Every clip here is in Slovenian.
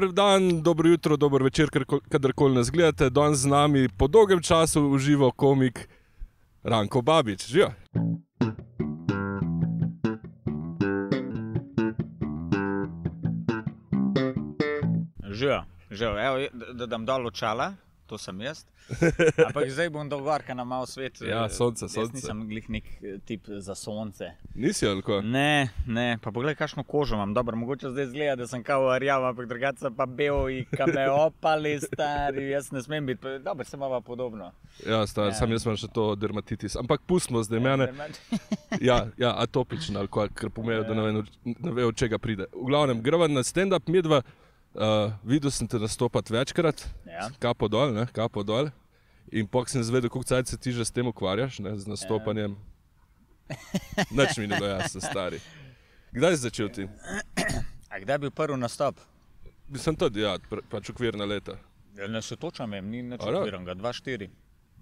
prvi dan, dobro jutro, dober večer, kadarkoli nas gledate. Danes z nami po dolgem času uživa komik Ranko Babić. Živijo! Živijo, živijo. Evo, da dam dol očala, to sem jaz. Ampak zdaj bom dolgarka na malo svet. Ja, sonce, sonce. Jaz nisem glih nek tip za sonce. Nisi, ali ko? Ne, ne. Pa poglej, kakšno kožo imam. Dobro, mogoče zdaj zgleda, da sem kao arjav, ampak drugače sem pa bel in ka me opali, stari. Jaz ne smem biti. Dobro, sem malo podobno. Ja, stari, ja. Sam jaz imam še to dermatitis. Ampak pustimo zdaj mene. Ja, ja, atopičen, ali ko, ker pomejo, da ne vejo, od čega pride. V glavnem, greva na stand-up, midva. Videl sem te nastopati večkrat, ja. Kapo dol, ne, kapo dol. In pok sem zvedel, koliko cajt se ti že s tem ukvarjaš, ne, z nastopanjem. Nič mi ne bo jasno, stari. Kdaj si začel ti? A kdaj je bil prvi nastop? Sem tudi, ja, pač okvirna leta. Ja, ne se točam, ni nič okvirnega, 2-4.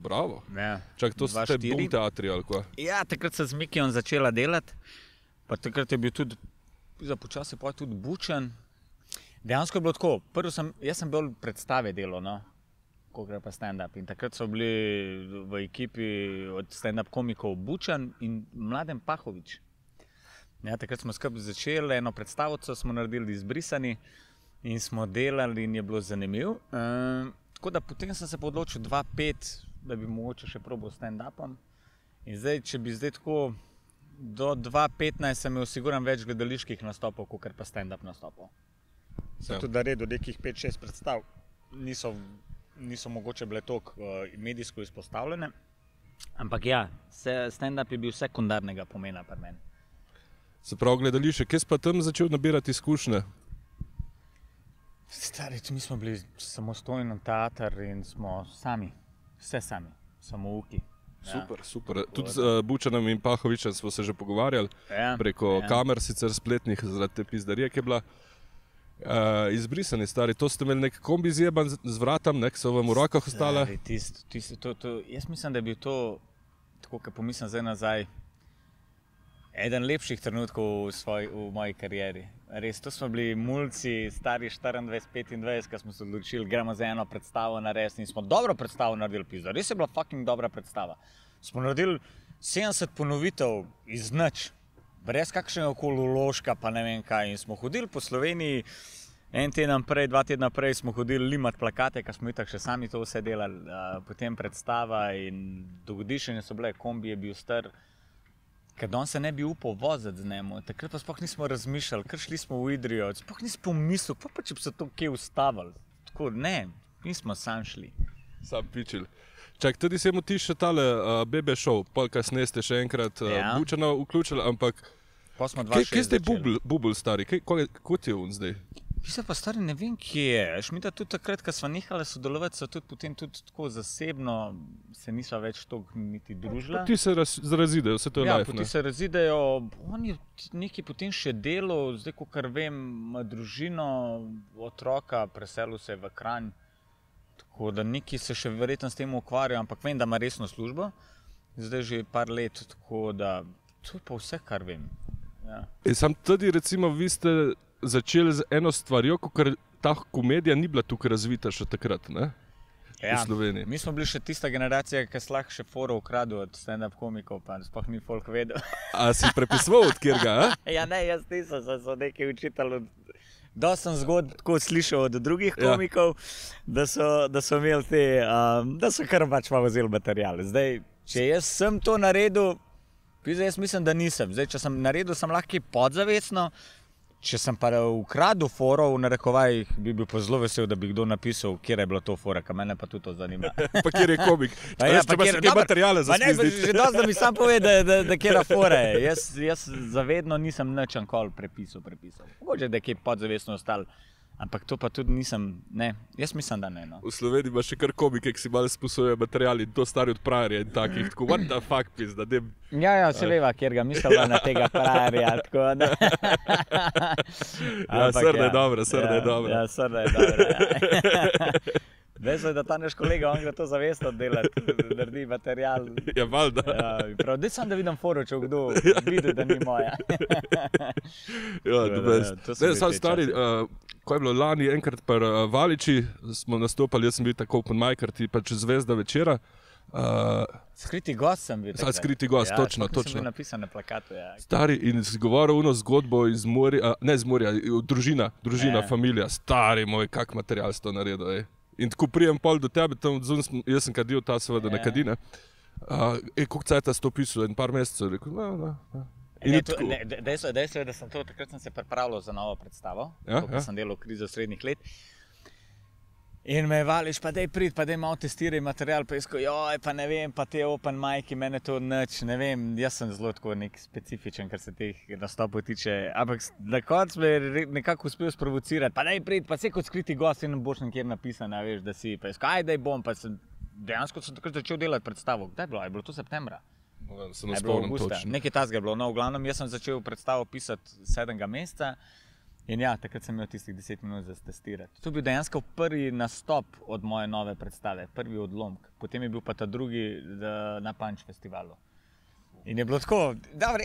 Bravo. Ja. Čak, to ste bom teatri, ali ko? Ja, takrat sem z Mikijem začela delati, pa takrat je bil tudi, za počas je pa tudi Bučan. Dejansko je bilo tako, jaz sem bolj predstave delo, no, ko gre pa stand-up. In takrat so bili v ekipi od stand-up komikov Bučan in Mladen Pahović. Ja, takrat smo skupaj začeli, eno predstavico smo naredili izbrisani in smo delali in je bilo zanimivo. Tako da potem sem se odločil 2005, da bi mogoče še probal stand-upom. In zdaj, če bi zdaj tako, do 2015 sem imel siguran več gledaliških nastopov, kot pa stand-up nastopov. Sem tudi naredil nekih 5-6 predstav, niso mogoče bile toliko medijsko izpostavljene. Ampak ja, stand-up je bil sekundarnega pomena pri meni. Se pravi, gledališče, kje si pa tam začel nabirati izkušnje? Stari, mi smo bili samostojni teater in smo sami, vse sami, samouki. Super, super. Tudi z Bučanom in Pahovičem smo se že pogovarjali preko kamer, sicer spletnih, zaradi te pizdarije, ki je bila. Izbrisani, stari, to ste imeli nek kombi zjeban z vratom, nek so vam v rokah ostala. Jaz mislim, da je bil to, tako kot pomislim zdaj nazaj, eden lepših trenutkov v moji karieri. Res, to smo bili mulci, stari 24-25, ko smo se odločili, gremo za eno predstavo narediti in smo dobro predstavo naredili, pizda, res je bila fucking dobra predstava. Smo naredili 70 ponovitev iz nič. Brez kakšnega okološka, pa ne vem kaj. In smo hodili po Sloveniji, en teden prej, 2 tedna prej smo hodili limat plakate, ker smo itak še sami to vse delali. Potem predstava in dogodišenje so bile, kombi je bil star, ker danes se ne bi upal voziti z njemu. Takrat pa sploh nismo razmišljali, ker šli smo v Idrijo, sploh nisem pomislil, pa če bi se to kje ustavili. Tako, ne, nismo sam šli. Sam pičili. Čak, tudi se mu ti še tale BB Show, pol kasneje ste še enkrat Bučana vključili, ampak kje zdaj bubl, stari? Kot je on zdaj? Mislim pa, stari, ne vem, kje je. Šmita tudi takrat, ko sva nehali sodelovati, so tudi potem tudi tako zasebno se nisva več toliko niti družila. Poti se razidejo, vse to je life, ne? Ja, poti se razidejo. On je nekaj potem še delal, zdaj, ko kar vem, družino, otroka, preselil se je v Kranj. Tako da neki se še verjetno s tem ukvarjajo, ampak vem, da ima resno službo. Zdaj že par let, tako da to je pa vse, kar vem. Sam tudi, recimo, vi ste začeli z eno stvarjo, ker ta komedija ni bila tukaj razvita še takrat, ne? V Sloveniji. Mi smo bili še tista generacija, ki se lahko še foro ukradil od stand-up komikov, pa sploh ni folk vedel. A si prepisoval od kjerga, a? Ja, ne, jaz nisem, so nekaj učitelj od... Dosti sem zgodb tako slišal od drugih komikov, da so imeli te, da so kar pač malo vzeli materijale. Zdaj, če jaz sem to naredil, jaz mislim, da nisem. Zdaj, če sem naredil, sem lahko podzavestno, če sem pa ukradil foro, v narekovajih, bi bil pa zelo vesel, da bi kdo napisal, kjer je bila to fora, ker mene pa tudi to zanima. Pa kjer je komik. Pa jaz treba se te materijale zasmizditi. Že dosti, da mi sam pove, da kjera fora je. Jaz zavedno nisem nič nikoli prepisal. Mogoče, da je kje podzavestno ostalo. Ampak to pa tudi nisem, ne, jaz mislim, da ne, no. V Sloveniji ima še kar komike, ki si malo sposobijo materijali in to stari od prajarja in takih, tako, what the fuck, pizda, ne. Ja, ja, se veva, kjer ga mislila na tega prajarja, tako, ne. Ja, srda je dobra, srda je dobra. Ja, srda je dobra, ja. Veš, da ta naš kolega, on gre to zavestno delati, naredi material. Ja, valjda. Prav, dej sam, da vidim foro, če kdo vidi, da ni moja. Ja, to best. Ne, sam stari, ko je bilo lani enkrat pri Valiči, smo nastopali, jaz sem bil tako open micer, ti pa čez zvezda večera. Skriti gost sem bil. Skriti gost, točno, točno. Sem bil napisan na plakatu, ja. Stari, in si govoril ono zgodbo iz morja, ne iz morja, družina, familija. Stari moj, kak material si to naredil, ej. In tako prijem pol do tebe, jaz sem kadil ta seveda na kadine. Koliko cajta si to pisal? En par mesecev? Rekel, no. Dejstvo je, da sem to, takrat sem se pripravljal za novo predstavo, ko sem delal Krizo srednjih let. In me je Valič, pa dej prid, pa dej malo testiraj material, pa iskal, joj, pa ne vem, pa te open mic'i, mene to nič, ne vem, jaz sem zelo tako nek specifičen, kar se teh nastopov tiče, ampak na konc me je nekako uspel sprovocirati, pa dej prid, pa vse kot skriti gost in boš nekjer napisan, veš, da si, pa iskal, aj dej bom, pa sem, dejansko sem takrat začel delati predstavo, kdaj je bilo to septembra? Se ne spomnim točno. Nekaj tazga je bilo, no, v glavnem, jaz sem začel predstavo pisati 7. meseca, in ja, takrat sem imel tistih 10 minut za testirati. To je bil dejansko prvi nastop od moje nove predstave, prvi odlomk. Potem je bil pa ta drugi na Punch festivalu. In je bilo tako, dobro,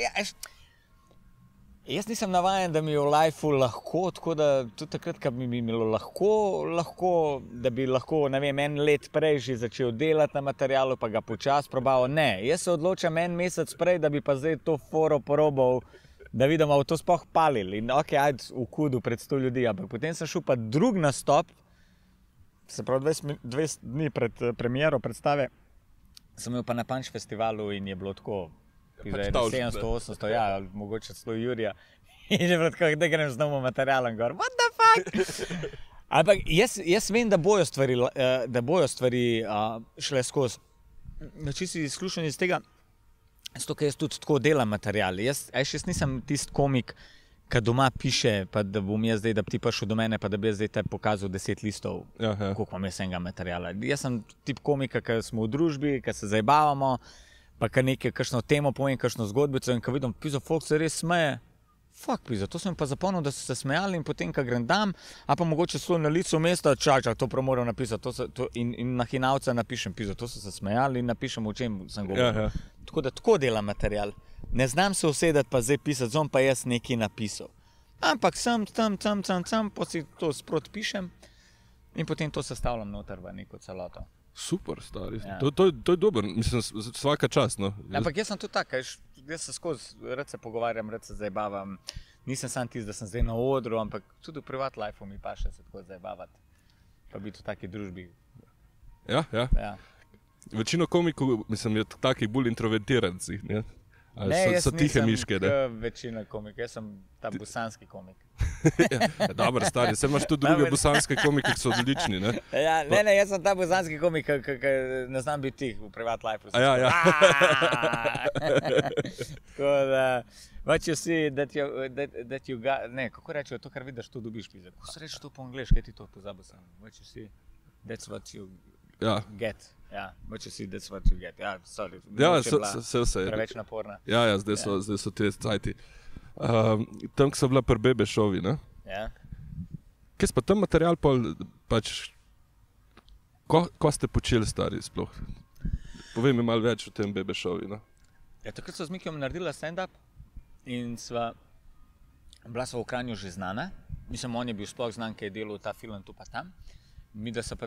jaz nisem navajen, da mi je v lifeu lahko, tako da tudi takrat, ko bi mi bilo lahko, da bi lahko, ne vem, en let prej že začel delati na materialu, pa ga počas probal, ne. Jaz se odločam en mesec prej, da bi pa zdaj to foro porobal, da vidim, ali to sploh palili in ok, ajde v kudu pred 100 ljudi, ampak potem sem šel pa drug nastop, se pravi 20 dni pred premiero predstave, sem imel pa na Punch festivalu in je bilo tako, 700, 800, ja, mogoče celo Jurija, in je bilo tako, da grem z novim materialom gor, what the fuck? Ampak jaz vem, da bojo stvari šle skozi, če si izkušen iz tega, zato, ker jaz tudi tako delam material. Jaz nisem tist komik, ki doma piše, pa da bom jaz zdaj, da bi ti prišel do mene, pa da bi jaz zdaj te pokazal 10 listov, koliko imam jaz enega materiala. Jaz sem tip komika, ki smo v družbi, ki se zajebavamo, pa ki nekaj, kakšno temo povem, kakšno zgodbico in ki vidim, pizo, folk se res smeje. Fak, pizo, to sem pa zapomnil, da so se smejali in potem, ko grem dam, a pa mogoče so na licu mesta, čak, to prav moram napisati in na hinavca napišem, pizo, to so se smejali in napišem, o čem sem govoril. Tako da tako delam material. Ne znam se usedati pa zdaj pisati, zom pa jaz nekaj napisal. Ampak sem, pa si to sproti pišem in potem to sestavljam noter v neko celoto. Super, stari. To je dober, mislim, vsaka čast. Ampak jaz sem tudi tak, jaz se skozi, rad se pogovarjam, rad se zajebavam. Nisem sam tist, da sem zdaj na odru, ampak tudi v privat life-u mi pa še se tako zajebavati. Pa biti v taki družbi. Ja. Večino komikov, mislim, je takih bolj introvertirancih, ne? Ne, jaz nisem večina komik, jaz sem ta bosanski komik. Dobar, stari, vse imaš tudi druge bosanske komike, ki so odlični, ne? Ne, jaz sem ta bosanski komik, ki ne znam biti tih v privat life-u. Tako da, what you see, that you got, ne, kako rečejo, to, kar vidiš, to dobiš, pizek. Ko se reče to po angliški, kaj ti to pozabil sem? What you see, that's what you get. Ja, moče si, that's what you get. Ja, sorry, moče je bila preveč naporna. Ja, zdaj so te cajti. Tam, ki so bila pri Bebešovi, ne? Ja. Kaj si pa tam material pač, ko ste počeli, stari, sploh? Povej mi malo več o tem Bebešovi, ne? Ja, takrat so z Mikijem naredila stand-up in bila sva v Kranju že znana. Mislim, on je bil sploh znan, ki je delal ta film tu pa tam. Mi, da so pa,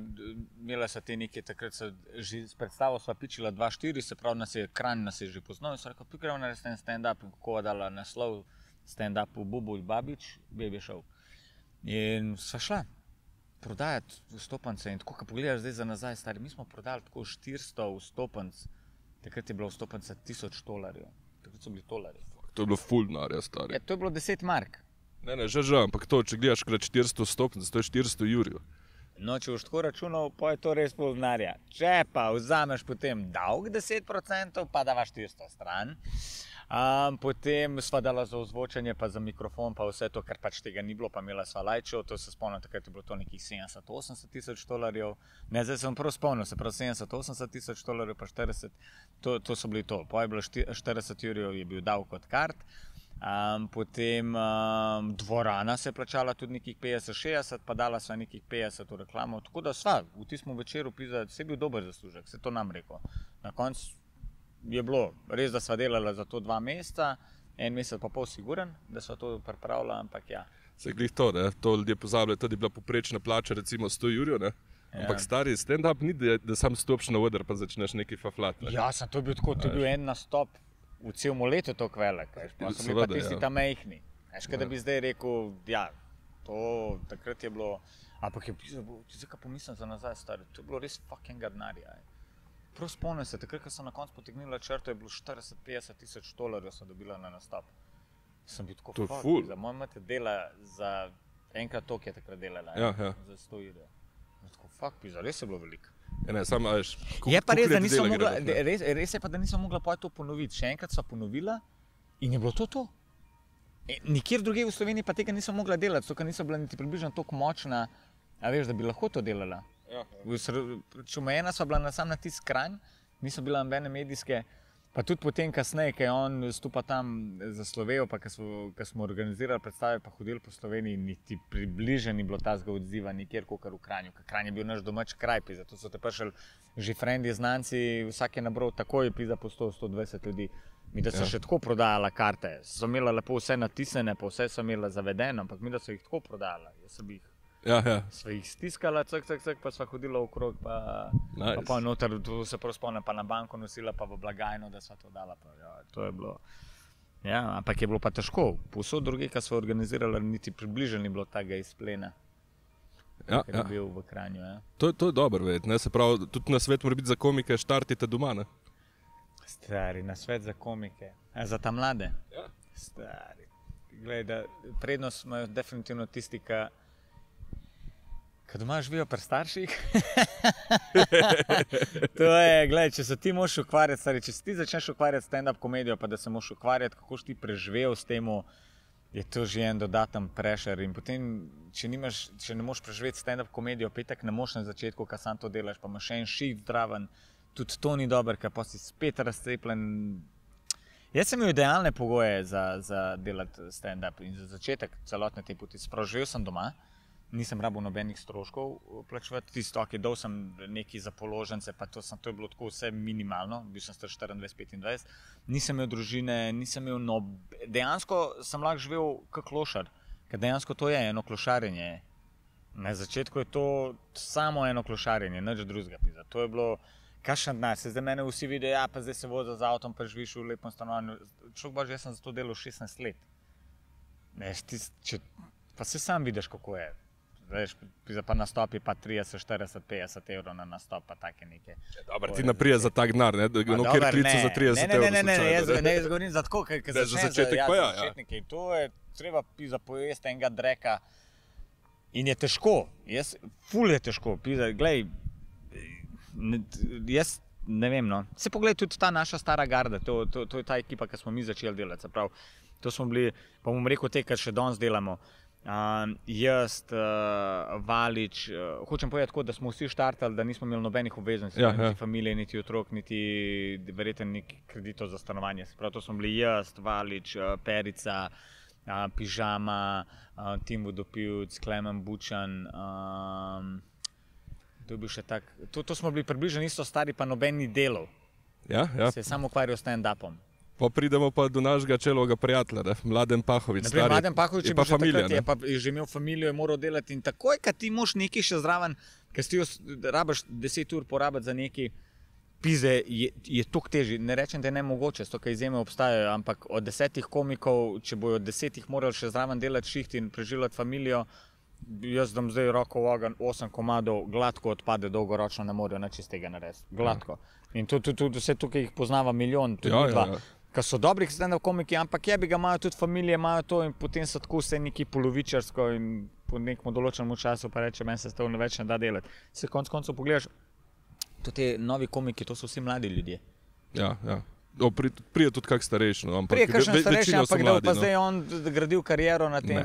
imela so te neke, takrat so že s predstavo sva pičila 2-4, se pravi, Kranj nas je že poznal in so rekel, gremo narediti en stand-up in kako je dala naslov stand-upu Bučan, Babić, BB Show. In sva šla prodajati vstopnice in tako, ko pogledaš zdaj za nazaj, stari, mi smo prodali tako 400 vstopnic, takrat je bila vstopnica 1000 tolarjev, takrat so bili tolarji. To je bilo ful denarja, stari. To je bilo 10 mark. Ne, že, ampak to, če gledaš krat 400 vstopnic, to je 400 jurjev. No, če boš tako računal, pa je to res pol denarja. Če pa vzameš potem davek 10%, pa davaš 400 stran. Potem sva dala za ozvočenje, pa za mikrofon, pa vse to, ker pač tega ni bilo, pa imela sva lajčev. To se spomnim, takrat je bilo to nekih 70–80 tisoč tolarjev. Ne, zdaj sem prav spomnil, se pravi 70–80 tisoč tolarjev, pa 40, to so bili to. Pa je bilo 40 jurjev je bil davek od kart. Potem dvorana se je plačala tudi nekih 50-60, pa dala sva nekih 50 v reklamo. Tako da sva, v tistem večeru pizda, se je bil dober zaslužek, se to nam rekel. Na koncu je bilo res, da sva delala za to 2 mesta, 1 mesec pa pol siguren, da sva to pripravila, ampak ja. Se glih to, ne? To ljudje pozabljajo, tudi bila poprečna plača recimo 100 jurjo, ne? Ampak stari, stand-up ni, da sam stopiš na odr pa začneš nekaj faflat, ne? Ja, sem to bil tako, to je bil en nastop. V celom letu je to velik, pa so bili pa tisti tam mehni. Veš, kaj da bi zdaj rekel, ja, to takrat je bilo, ampak je bilo, zdaj pomislim za nazaj, stari, to je bilo res fucking gadnarja. Prav spomnim se, takrat, ko sem na koncu potegnila črto, je bilo 40–50 tisoč dolarjev sem dobila na nastop. Sem bil tako fuck, za moja mati dela za enkrat to, ki je takrat delala, za 100 jurjev. Tako fuck, pizda, res je bilo veliko. Je pa res je pa, da nisem mogla pojeti to ponoviti. Še enkrat sva ponovila in je bilo to to. Nikjer druge v Sloveniji pa tega nisem mogla delati, zato, ker nisem bila niti približno toliko močna, a veš, da bi lahko to delala. Čumejena sva bila sam na tist Kranj, nisem bila nobene medijske, pa tudi potem kasneje, ko je on stupa tam za Slovejo, pa ko smo organizirali predstave pa hodili po Sloveniji, niti približen ni bilo tazga odziva nikjer, kakor v Kranju. Kranj je bil naš domač kraj, pizda, zato so te prišli že frendi, znanci, vsak je nabral takoj, pizda, po 100–120 ljudi. Mi, da so še tako prodajala karte, so imela lepo vse natisnene, pa vse so imela zavedeno, ampak mi, da so jih tako prodajala, jaz sem jih. Sva jih stiskala, pa sva hodila okrog, pa noter, se prav spomnim, pa na banko nosila, pa v blagajno, da sva to dala. To je bilo, ja, ampak je bilo pa težko. Povsod druge, ki sva organizirala, niti približen ni bilo tega izplena, ker je bil v Kranju. To je dobro vedeti, se pravi, tudi na svet mora biti za komike, štartite doma, ne? Stari, na svet za komike, za ta mlade. Stari, gledaj, prednost imajo definitivno tisti, ki doma živijo pri starših. To je, gledaj, če se ti moraš ukvarjati, stari, če se ti začneš ukvarjati stand-up komedijo, pa da se moraš ukvarjati, kako si ti preživel s temu, je to že en dodaten pressure. In potem, če ne moraš preživeti stand-up komedijo, petek ne moraš na začetku, ko sam to delaš, pa imaš še en shift zraven, tudi to ni dober, ker pa si spet razcepljen. Jaz sem imel idealne pogoje za delati stand-up in za začetek celotne te poti. Sprav, živel sem doma. Nisem rabil nobenih stroškov plačevati, tisto, ki dal sem nekaj za položnice, pa to je bilo tako vse minimalno, bil sem star 24–25, nisem imel družine, nisem imel dejansko sem lahko živel kot klošar, ker dejansko to je eno klošarjenje. Na začetku je to samo eno klošarjenje, nič drugega. To je bilo kakšen denar, se zdaj mene vsi vidijo, ja, pa zdaj se voziš z avtom, pa živiš v lepem stanovanju. Človek božji, jaz sem za to delal 16 let. Pa se sam vidiš, kako je. Pa nastopi pa 30, 40, 50 evrov na nastop, pa take neke. Dobar, ti naprije za tak denar, ne? Dobar, ne, ne, jaz govorim za tako, ker začneš za začetnike in to je treba pojesti enega dreka in je težko, ful je težko, glej, jaz ne vem, no. Se pogledaj tudi ta naša stara garda, to je ta ekipa, ki smo mi začeli delati, se pravi, to smo bili, pa bom rekel te, kar še danes delamo. Jaz, Valič, hočem povedati tako, da smo vsi štartali, da nismo imeli nobenih obveznosti, niti familije, niti otrok, niti verjetno nekaj kreditov za stanovanje. Prav to smo bili jaz, Valič, Perica, Pižama, Tim Vodopilc, Klemen Bučan. To je bil še tak, to smo bili približno isto stari, pa noben ni delal. Se je samo ukvarjal s stand-upom. Pa pridemo pa do našega čelovega prijatelja, Mladen Pahović. Mladen Pahović je že imel familijo, je moral delati in takoj, ko ti moraš nekaj še zraven, ko si jo rabiš 10 ur porabiti za nekaj pize, je toliko težje. Ne rečem, da je nemogoče, zato ker izjeme obstajajo, ampak od 10 komikov, če bojo 10 morali še zraven delati šiht in preživljati familijo, jaz dam zdaj roko v ogenj, 8 komadov gladko odpade, dolgoročno ne morajo nič iz tega narediti. Gladko. In tudi vse tukaj jih poznava milijon, tudi 2. Ker so dobrih stand-up komiki, ampak jebi ga, imajo tudi familije, imajo to in potem so tako vse nekaj polovičarsko in po nekem določenem času pa reče, meni se s tega več ne da delati. Se konec koncev pogledaš, to te novi komiki, to so vsi mladi ljudje. Prije tudi kak starejši, ampak večino so mladi. Prije kakšen starejši, ampak da bo pa zdaj on gradil kariero na tem,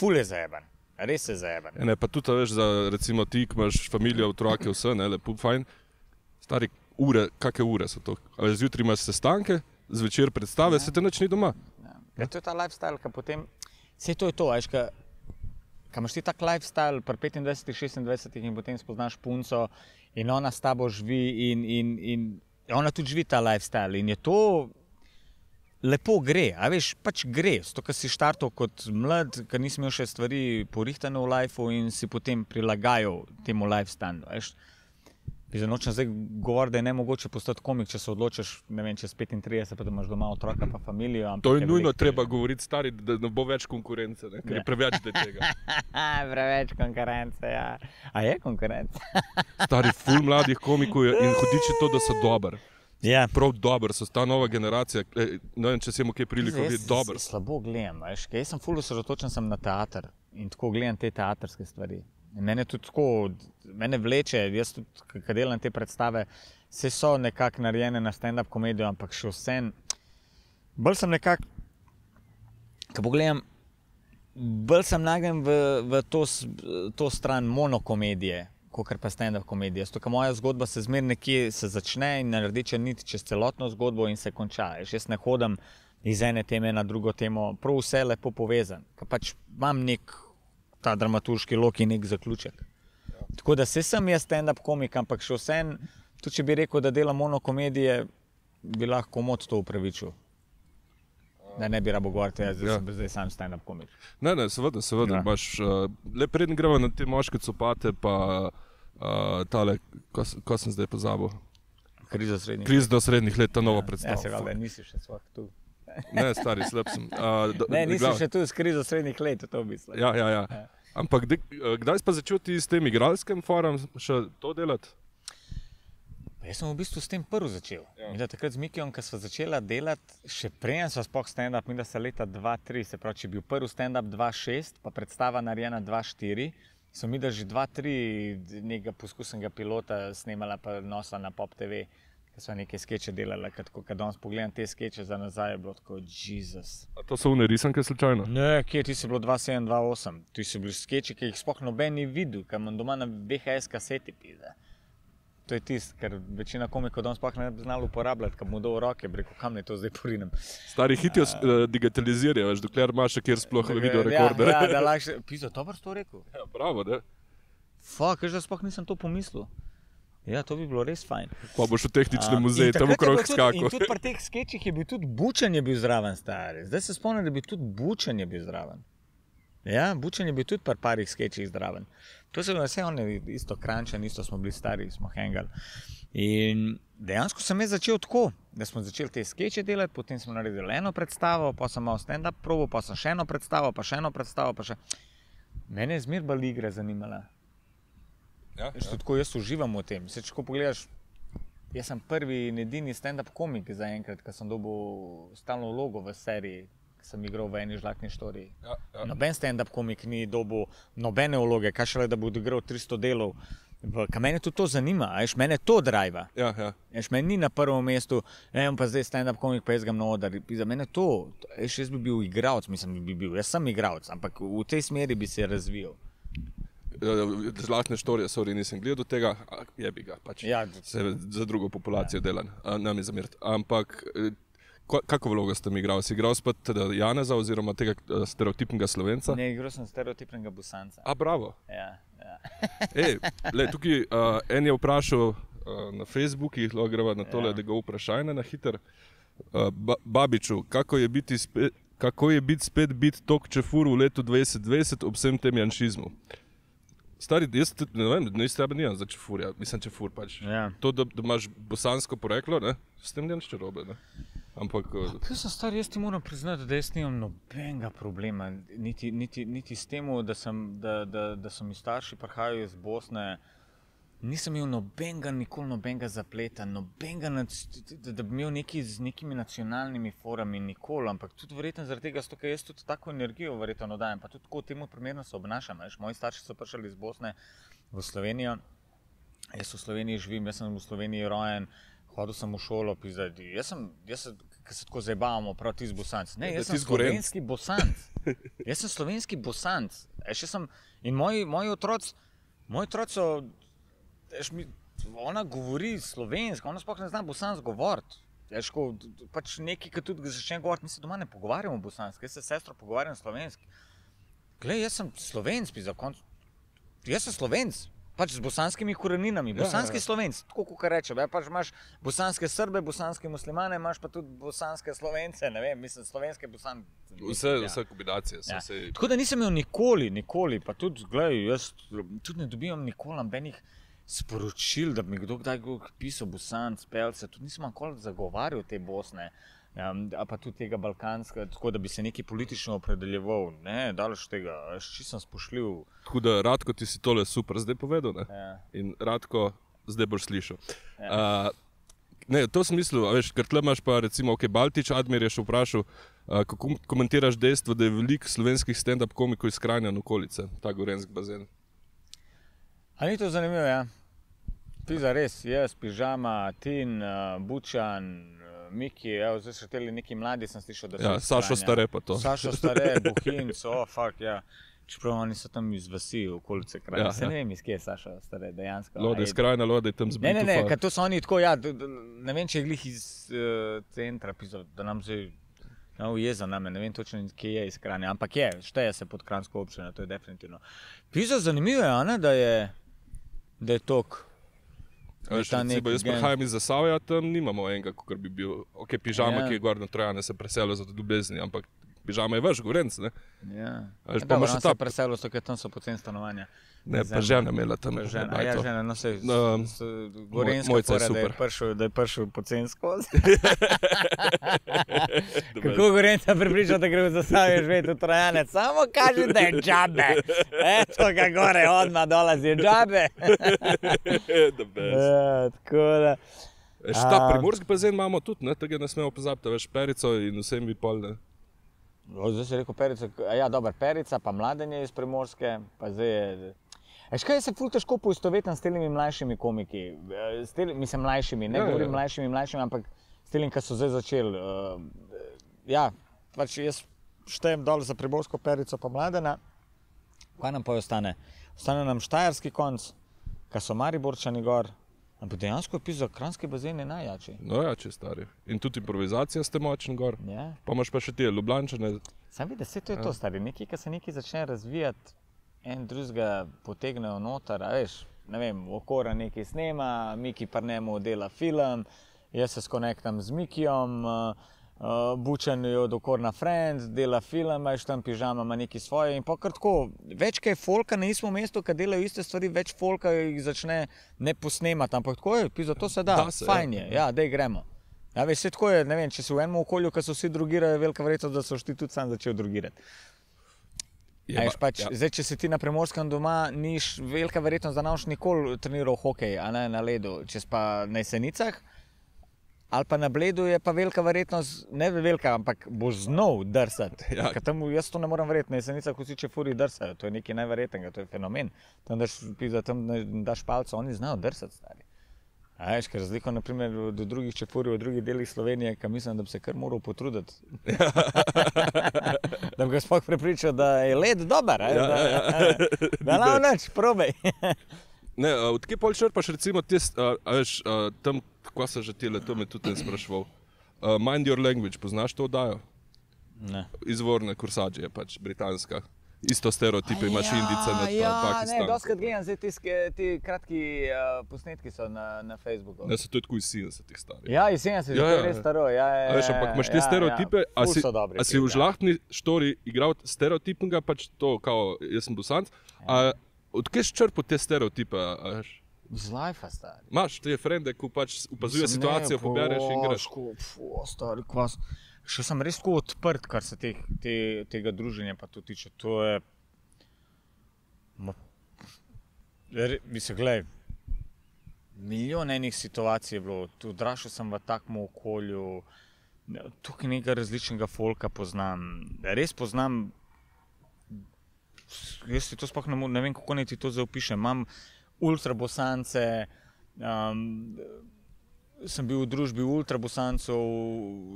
ful je zajeben, res je zajeben. Pa tudi, veš, recimo ti, ko imaš familijo, otroke, vse, lepo, fajn, stari ure, kakve ure so to? Zjutri imaš sestanke, zvečer predstave, se te nič ni doma. Ja. To je ta lifestyle, ki potem, vse to je to, veš, ki imaš ti tak lifestyle pri 25, 26 in potem spoznaš punco in ona s tabo živi in ona tudi živi ta lifestyle in je to, lepo gre, a veš, pač gre, zato ker si štartal kot mlad, ker nisi imel še stvari porihtane v lifeu in si potem prilagajal temu lifestylu, veš. Nočem zdaj govoriti, da je nemogoče postati komik, če se odločiš, ne vem, čez 35, pa da imaš doma otroka pa familijo. To je nujno treba govoriti, stari, da ne bo več konkurence, ker je preveč do tega. Preveč konkurence, ja. A je konkurence? Stari, ful mladih komikov je in hodiči to, da so dober. Prav dober so, ta nova generacija, ne vem, če si imel kaj priliko, je dober. Jaz slabo gledam, veš, jaz sem ful osredotočen sem na teater in tako gledam te teaterske stvari. Mene tudi tako, mene vleče, jaz tudi, ko delam te predstave, vse so nekako narejene na stand-up komedijo, ampak še vsem, bolj sem nekako, ko pogledam, bolj sem nagnjen v to stran monokomedije, kakor pa stand-up komedije. Zato, ko moja zgodba se zmer nekje se začne in naredeča nit čez celotno zgodbo in se konča. Jaz ne hodam iz ene teme na drugo temo, prav vse lepo povezan, ker pač imam nek ta dramaturški lok in nek zaključek. Tako da vse sem jaz stand-up komik, ampak še vsem, tudi če bi rekel, da delam monokomedije, bi lahko komot to upravičil. Da ne bi rabo govoriti, da sem zdaj sam stand-up komik. Ne, ne, seveda, seveda. Le predn gremo na te Moške copate, pa tale, ko sem zdaj pozabil? Kriza srednjih let. Kriza srednjih let, ta nova predstava. Ja, se gleda, nisi še svak tu. Ne, stari, slep sem. Ne, nisi še tu s Krizo srednjih let, to v bistvu. Ja, ja, ja. Ampak kdaj si pa začel ti s tem igralskim forum še to delati? Jaz sem v bistvu s tem prvi začel. Takrat z Mikijom, ko sva začela delati, še prej sva spoh stand-up, mislim, da so leta 2003, se pravi, če je bil prvi stand-up 2006, pa predstava narejena 2004, so mi da že 2003 nekega poskusnega pilota snemala pa nosila na Pop TV. Kaj sva nekaj skeče delala, ko danes pogledam te skeče za nazaj, je bilo tako, Jezus. A to so vne risanke slučajno? Ne, kje, ti si bilo 2007, 2008. Ti si bili skeče, ki jih spoh noben ni videl, kaj imam doma na VHS kaseti pizda. To je tist, ker večina komikov danes spoh ne bi znali uporabljati, kaj mu do v roke, breko, kam ne to zdaj porinem. Stari hitijo digitalizirja, veš, dokler imaš še kjer sploh video rekorder. Ja, da lahko, pizda, to vrst to rekel? Ja, bravo, ne? Fak, jaz da spoh nisem to pomislil. Ja, to bi bilo res fajn. Pa boš v tehničnem muzeju, tam v krog skakal. In tudi pri teh skečih je bil tudi Bučan je bil zraven, stari. Zdaj se spomnim, da bi tudi Bučan je bil zraven. Ja, Bučan je bil tudi pri parih skečih zraven. To se bilo vse, on je isto Krančan, isto smo bili stari, smo hengali. In dejansko sem jaz začel tako, da smo začeli te skeče delati, potem smo naredili eno predstavo, pa sem malo stand-up probo, pa sem še eno predstavo, pa še eno predstavo, pa še... Mene je zmer bolj igra zanimala. Tako jaz uživam v tem. Vse, če ko pogledaš, jaz sem prvi in edini stand-up komik zaenkrat, ko sem dobil stalno vlogo v seriji, ko sem igral v eni žlahtni štoriji. Noben stand-up komik ni dobil nobene vloge, kaj šele, da bo odigral 300 delov. Kaj mene tudi to zanima, veš, mene to drajva. Veš, meni ni na prvom mestu, ne, pa zdaj stand-up komik, pa jaz gam na odar. Za mene to, veš, jaz bi bil igralec, mislim, bi bil, jaz sem igralec, ampak v tej smeri bi se razvijal. Žlahtne štorije, sorry, nisem gledal tega, jebi ga, pač se za drugo populacijo delan, nam je zameriti. Ampak, kako vlogo ste mi igral? Si igral spet Janeza oziroma tega stereotipnega Slovenca? Ne, igral sem stereotipnega Bosanca. A, bravo. Ja, ja. Ej, le, tukaj en je vprašal na Facebookih, lahko greva na tole, da ga vprašajne na hiter. Babiču, kako je biti spet biti tok čefur v letu 2020 ob vsem tem janšizmu? Stari, jaz tudi, ne vem, iz tebe nijam za čefurja, mislim čefur pač. To, da imaš bosansko poreklo, ne, s tem nijam še robe, ne. Ampak... Kaj sem, stari, jaz ti moram priznati, da jaz nimam nobenega problema, niti s temu, da so mi starši prihajajo iz Bosne, nisem imel nobenega, nikoli nobenega zapleta, nobenega, da bi imel z nekimi nacionalnimi forami, nikoli, ampak tudi verjetno zaradi tega, zato, ker jaz tudi tako energijo verjetno dajem, pa tudi tako temu primerno se obnašam, veš, moji starši so prišli iz Bosne v Slovenijo, jaz v Sloveniji živim, jaz sem v Sloveniji rojen, hodil sem v šolo, pizdaj, jaz sem, ki se tako zajebavamo, prav ti z Bosanci, ne, jaz sem slovenski Bosanc, jaz sem slovenski Bosanc, jaz sem, in moji otroci so, ona govori slovensko, ona sploh ne zna bosansko govoriti. Težko, pač nekaj, ki tudi začne govoriti, mi se doma ne pogovarjamo bosanski, jaz se s sestro pogovarjam slovenski. Glej, jaz sem Slovenc, za konc, jaz sem Slovenc, pač z bosanskimi koreninami, bosanski Slovenc, tako kako rečem, ja, pač imaš bosanske Srbe, bosanske muslimane, imaš pa tudi bosanske Slovence, ne vem, mislim, slovenske bosanke. Vse kombinacije. Ja. Vse... Tako da nisem imel nikoli, pa tudi, glej, jaz tudi ne dobivam nikoli nobenih sporočil, da bi mi kdo kdaj pisal Bosanc, pevce, tudi nisem nikoli zagovarjal te Bosne, a pa tudi tega balkanska, tako da bi se nekaj politično opredeljeval, ne, daleč tega, čisto sem spošljiv. Tako da, Radko, ti si tole super zdaj povedal, ne? Ja. In Radko, zdaj boš slišal. Ja. Ne, to sem mislil, veš, ker tle imaš pa recimo, ok, Baltič, Admir je še vprašal, kako komentiraš dejstvo, da je veliko slovenskih stand-up komikov iz Kranja in okolice, ta gorenjski bazen? A ni to zanimivo, ja? Ti zares, jaz, Pižama, Tim, Bučan, Miki, evo, zdaj so teli neki mladi, sem slišal, da so iz Kranja. Sašo Stare pa to. Sašo Stare, Bohinc, oh, fuck, ja. Čeprav oni so tam iz Vasi, okolice Kranja. Ja, se ne vem, iz kje je Saša Stare, dejansko. Lode iz Krajna, Lode je tam zbiti. Ne, ker to so oni tako, ja, ne vem, če je glih iz centra, da nam zdaj ujeza name, ne vem točno, kje je iz Kranja, ampak je, šteje se pod kranjsko občino, to je definitivno. Pizzo, zanimivo je, ne, da je tok. Jaz prihajam iz Zasavja, tam nimamo enega, kakor bi bil, ok, Pižama, ki je gor na Trojane, se preselil zato ljubezni, ampak Pižama je vaš gorenc, ne? Ja, dobro, on se je preselil, ker tam so pocen stanovanja. Ne, pa žena imela tam. A ja, žena, no se gorenjska pora, da je pršel pocen skozi. Kako gorenca pripričal, da gre v Zasavje živeti v Trojane? Samo kaži, da je džabe. Eto ga gore, odmah dolazi džabe. The best. Tako da... Ta primorski bazen imamo tudi, ne? Tega ne smemo pozabiti, veš, Perico in vsem Vipolne. Zdaj si rekel Perica, ja, dober, Perica, pa Mladen je iz Primorske, pa zdaj je... Eš kaj, jaz se ful težko poistovetam s telimi mlajšimi komiki, mislim mlajšimi, ne govorim mlajšimi, ampak s telim, ki so zdaj začeli. Ja, pač jaz štejem dol za Primorsko, Perico, pa Mladena. Kaj nam pa ostane? Ostane nam štajerski konc, ki so Mariborčani gor. Ampak dejansko je pisal, kranjski bazen je najjači. Najjači, stari. In tudi improvizacija ste močni gor. Pa imaš pa še te Ljubljančane. Sam vidi, vse to je to, stari. Nekaj, ki se nekaj začne razvijati, en drugega potegnejo noter, a veš, ne vem, Okora nekaj snema, Miki par njemu dela film, jaz se skonektam z Mikijom, Bučan je od Okorna Friends, dela film, ješ tam Pižama, ima nekaj svoje in pa kar tako, več kaj folka na istem mestu, ki delajo iste stvari, več folka jih začne ne posnemati, ampak tako je, zato se da, fajn je, ja, daj gremo. Ja, veš, vse tako je, ne vem, če si v enem okolju, ki so vsi drogirajo, je velika verjetnost, da so ti tudi sam začel drogirati. Ješ pač, zdaj, če si ti na Primorskem doma, niš velika verjetnost, da ne boš nikoli treniral hokej, a ne na ledu, čez pa na Jesenicah, ali pa na Bledu je pa velika verjetnost, ne velika, ampak boš znal drsati. Jaz to ne moram verjeti, na Jesenicah vsi čefurji drsajo, to je nekaj najverjetnega, to je fenomen. Tam daš palco, oni znajo drsati, stari. A veš, ker razliko naprimer od drugih čefurjev, od drugih delih Slovenije, ki mislim, da bi se kar moral potruditi. Da bi ga sploh prepričal, da je led dober, da lao nič, probej. Ne, od kje pol črpaš recimo tist, a veš, tam, kva so že tele, to me tudi ne sprašval. Mind Your Language, poznaš to oddajo? Ne. Izvorne Kursadžije, pač, britanska. Isto stereotipe, imaš Indice nad Pakistan. Ne, doskrat gledam, zdaj ti kratki posnetki so na Facebooku. Ne, so tudi tako iz 70-ih starih. Ja, iz 70-ih, to je res staro, ja. A veš, ampak imaš te stereotipe, a si v žlahtni štori igral stereotipnega, pač to, kao, jaz sem Bosanc, a odkaj si črpil te stereotipe, a veš? Z lajfa, stari. Imaš te frende, ko pač upazuje situacijo, pobereš in greš. Fuu, stari, kvas. Še sem res tako odprt, kar se tega druženja pa to tiče. To je... Mislim, glej, milijon enih situacij je bilo. Odrašel sem v takem okolju. Tukaj nekaj različnega folka poznam. Res poznam... Jaz ti to sploh ne vem, kako naj ti to zaopišem. Imam... ultrabosance, sem bil v družbi ultrabosancov,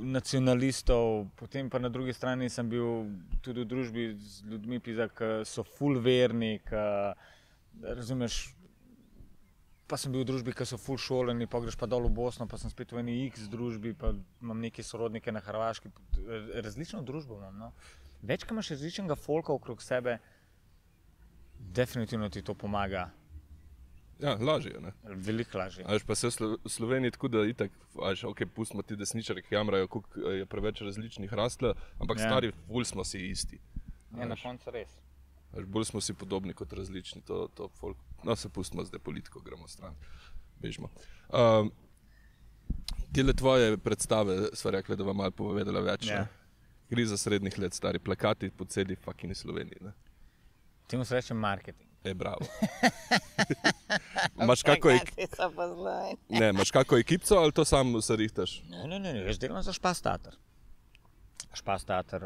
nacionalistov, potem pa na drugi strani sem bil tudi v družbi z ljudmi, ki so ful verni, razumeš, pa sem bil v družbi, ki so ful šoleni, pa greš pa dol v Bosno, pa sem spet v eni X družbi, pa imam neke sorodnike na Hrvaški, različno družbo imam, no. Več, ko imaš različnega folka okrog sebe, definitivno ti to pomaga. Ja, lažje, ne? Veliko lažje. A veš, pa se v Sloveniji tako, da itak, okej, pustimo ti desničarki jamrajo, koliko je preveč različnih rastlja, ampak stari, bolj smo si isti. Ja, na koncu res. Bolj smo si podobni kot različni, to folk, no se pustimo zdaj politiko, gremo stran, bežimo. Tele tvoje predstave sva rekla, da vam malo povedala več, ne? Kriza srednjih let, stari, plakati po celi fucking Sloveniji, ne? Temu se rečem marketing. E, bravo. Imaš kako ekipco ali to sam se rihtaš? Ne, jaz delam za Špas Teater. Špas Teater,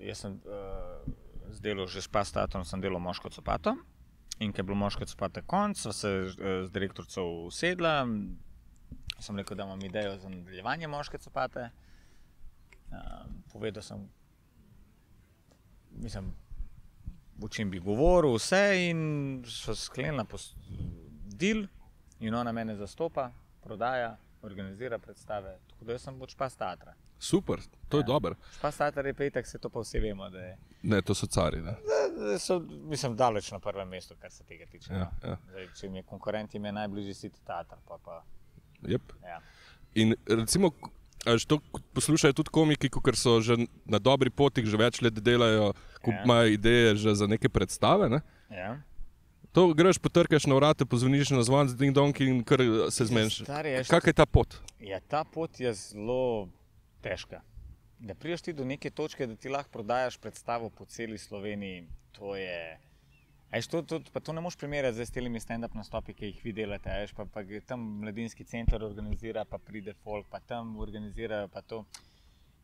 jaz sem zdelal že Špas Teaterom, sem delal Moško copato. In ko je bilo Moško copato konc, sva se z direktorcev usedla. Sem rekel, da imam idejo za nadaljevanje Moške copate. Povedal sem, mislim, o čem bi govoril, vse in so sklenila deal in ona mene zastopa, prodaja, organizira predstave, tako da jaz sem od Špas Teatra. Super, to je dober. Špas Teater je pa itak, se to pa vsi vemo, da je... Ne, to so cari, ne? So, mislim, daleč na prvem mestu, kar se tega tiče. Če mi je konkurent, im je najbližji City Teater, pa... Jep. In recimo, to poslušajo tudi komiki, ker so že na dobri potih, že več let delajo, ko imajo ideje že za neke predstave, ne? To greš, potrkaš na vrate, pozvoniš na zvon z ding-donki in kar se zmeniš. Kak je ta pot? Ja, ta pot je zelo težka. Da prideš ti do neke točke, da ti lahko prodajaš predstavo po celi Sloveniji, to je... Pa to ne moš primerjati zdaj s telimi stand-up nastopi, ki jih vi delate, pa tam mladinski center organizira, pa pride folk, pa tam organizirajo, pa to.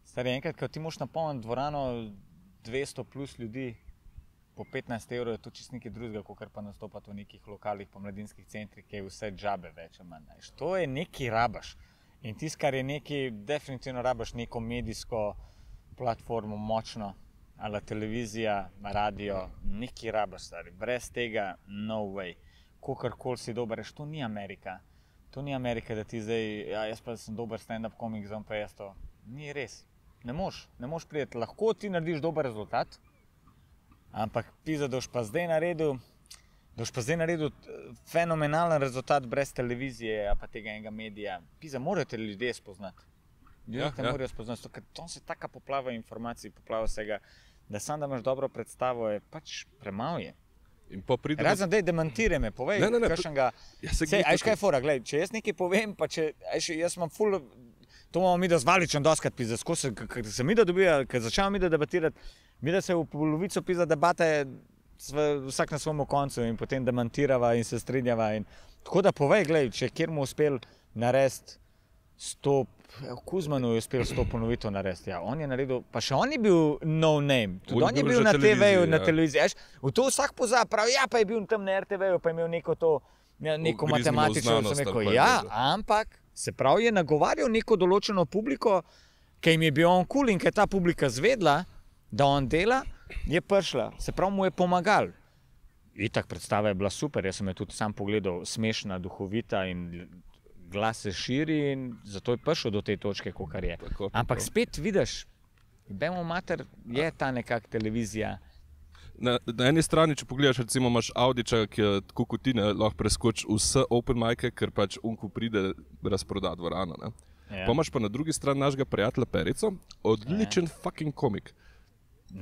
Stari, enkrat, ko ti moš napolniti dvorano 200 plus ljudi, po 15 evrov je to čist nekaj drugega, kakor pa nastopati v nekih lokalih, pa mladinskih centrih, ki je vse džabe več ali manj. To je nekaj rabaš. In tist, kar je nekaj, definitivno rabaš neko medijsko platformo, močno, ali televizija, radio, nekaj rabaš, stari, brez tega, no way. Kakorkoli si dober, ješ, to ni Amerika. To ni Amerika, da ti zdaj, jaz pa sem dober stand-up komik, zdaj pa jaz to. Ni res. Ne moš prijeti. Lahko ti narediš dober rezultat, ampak pizda, da boš pa zdaj naredil, fenomenalen rezultat brez televizije, pa tega enega medija. Pizda, morate ljudje spoznati. Ljudje morajo spoznati, ker to se taka poplava informacij, poplava vsega, da sam, da imaš dobro predstavo, je pač premalo je. Razen, daj, demantiraj me, povej, kakšen ga... Ajš, kaj je fora, glej, če jaz nekaj povem, pa če, ajš, jaz imam ful... To imamo mi da z Valičem doskrat, pizda, skozi, ker se mi da dobija, ker začnemo mi da debatirati, mi da se v polovico, pizda, debate vsak na svomu koncu in potem demantirava in se strinjava in... Tako da povej, glej, če kjer mu uspel narediti 100... Kuzmanu je uspel 100 ponovitev narediti, ja, on je naredil, pa še on je bil no name, tudi on je bil na TV-ju, na televiziji, veš, v to vsak pozav pravi, ja, pa je bil tam na RTV-ju, pa je imel neko to, neko matematično, ja, ampak, se pravi, je nagovarjal neko določeno publiko, ki jim je bil on cool in ki je ta publika zvedla, da on dela, je prišla, se pravi, mu je pomagal. Itak, predstava je bila super, jaz sem jo tudi sam pogledal, smešna, duhovita in glas se širi in zato je prišel do te točke, kakor je. Ampak spet vidiš, bemo mater, je ta nekak televizija. Na eni strani, če pogledaš, recimo imaš Audiča, ki je tako kot ti, lahko preskoči vse open mike, ker pač unku pride razproda dvorano, ne. Pa imaš pa na drugi strani našega prijatelja Perico, odličen fucking komik.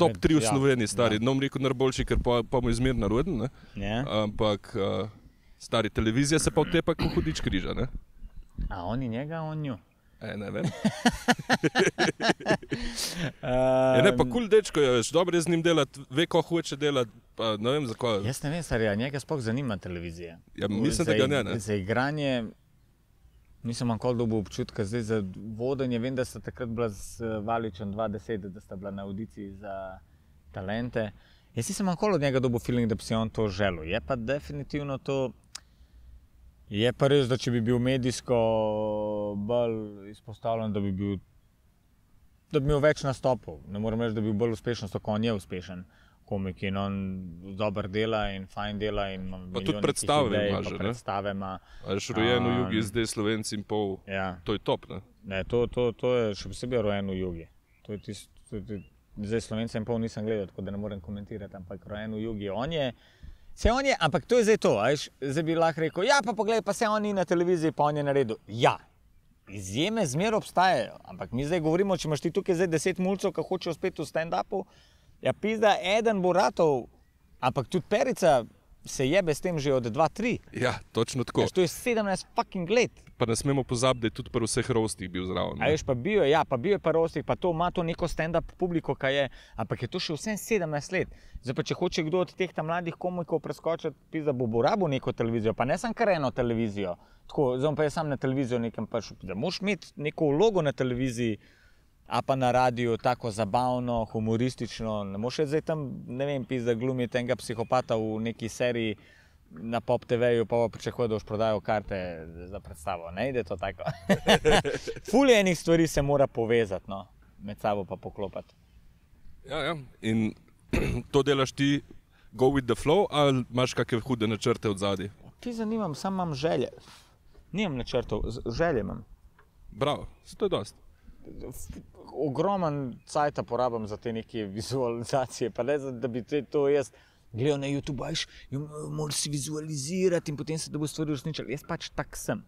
Top 3 v Sloveniji, stari, no bom rekel najboljši, ker pa mu je zmer naruden, ne. Ampak, stari, televizija se pa vtepa, ko hudič križa, ne. A on je njega, on njo? Ne vem. Ne, pa kul dečko je, veš, dobro je z njim delati, ve, ko hoče delati, pa ne vem, zakaj... Jaz ne vem, stari, a njega sploh zanima televizija. Ja, mislim, da ga ne. Za igranje, nisem nikoli dobil občutka, zdaj za vodenje, vem, da sta takrat bila z Valičem 2010, da sta bila na audiciji za talente. Jaz nisem nikoli od njega dobil feeling, da bi si on to želil. Je pa definitivno to... Je pa res, da če bi bil medijsko bolj izpostavljen, da bi imel več nastopov. Ne moram reči, da bi bil bolj uspešen, tako on je uspešen, komiki in on dober dela in fajn dela in ima milijon nekih idej. Pa tudi predstave ima že, ne? A ješ rojen v Jugi, zdaj Slovenci in pol, to je top, ne? Ne, to je še posebej rojen v Jugi. To je tisto, zdaj Slovenci in pol nisem gledal, tako da ne morem komentirati, ampak rojen v Jugi, on je, ampak to je zdaj to, a ješ, zdaj bi lahko rekel, ja pa pogledaj, pa se on ni na televiziji, pa on je naredil, ja. Izjeme zmer obstajajo, ampak mi zdaj govorimo, če imaš ti tukaj zdaj 10 mulcev, ki hočejo spet v stand-upu, ja pizda, eden bo ratov, ampak tudi Perica se jebe s tem že od 2-3. Ja, točno tako. To je 17 fucking let. Pa ne smemo pozabiti, da je tudi pri vseh rostih bil zraven. A veš, pa bil je, ja, pa bil je pri rostih, pa to ima to neko stand-up publiko, kaj je, ampak je to še vsem 17 let. Zdaj pa, če hoče kdo od teh mladih komikov preskočiti, pizda, bo rabo neko televizijo, pa ne samo kar eno televizijo. Tako, zdaj pa je sam na televizijo nekam prišel, da moraš imeti neko vlogo na televiziji, a pa na radiju, tako zabavno, humoristično, ne moraš zdaj tam, ne vem, pizda glumiti enega psihopata v neki seriji na Pop TV-ju, pa pričakuje, da boš prodajal karte za predstavo, ne ide to tako. Ful je enih stvari se mora povezati, no, med sabo pa poklopati. Ja, ja, in to delaš ti go with the flow ali imaš kakve hude načrte od zadnji? Ti zanimam, sam imam želje, nimam načrtov, želje imam. Bravo, se to je dosti. Ogroman cajta porabim za te neke vizualizacije, pa ne, da bi to jaz gledal na YouTube, ajš, moraš si vizualizirati in potem se da bo stvari uresničili. Jaz pač tak sem,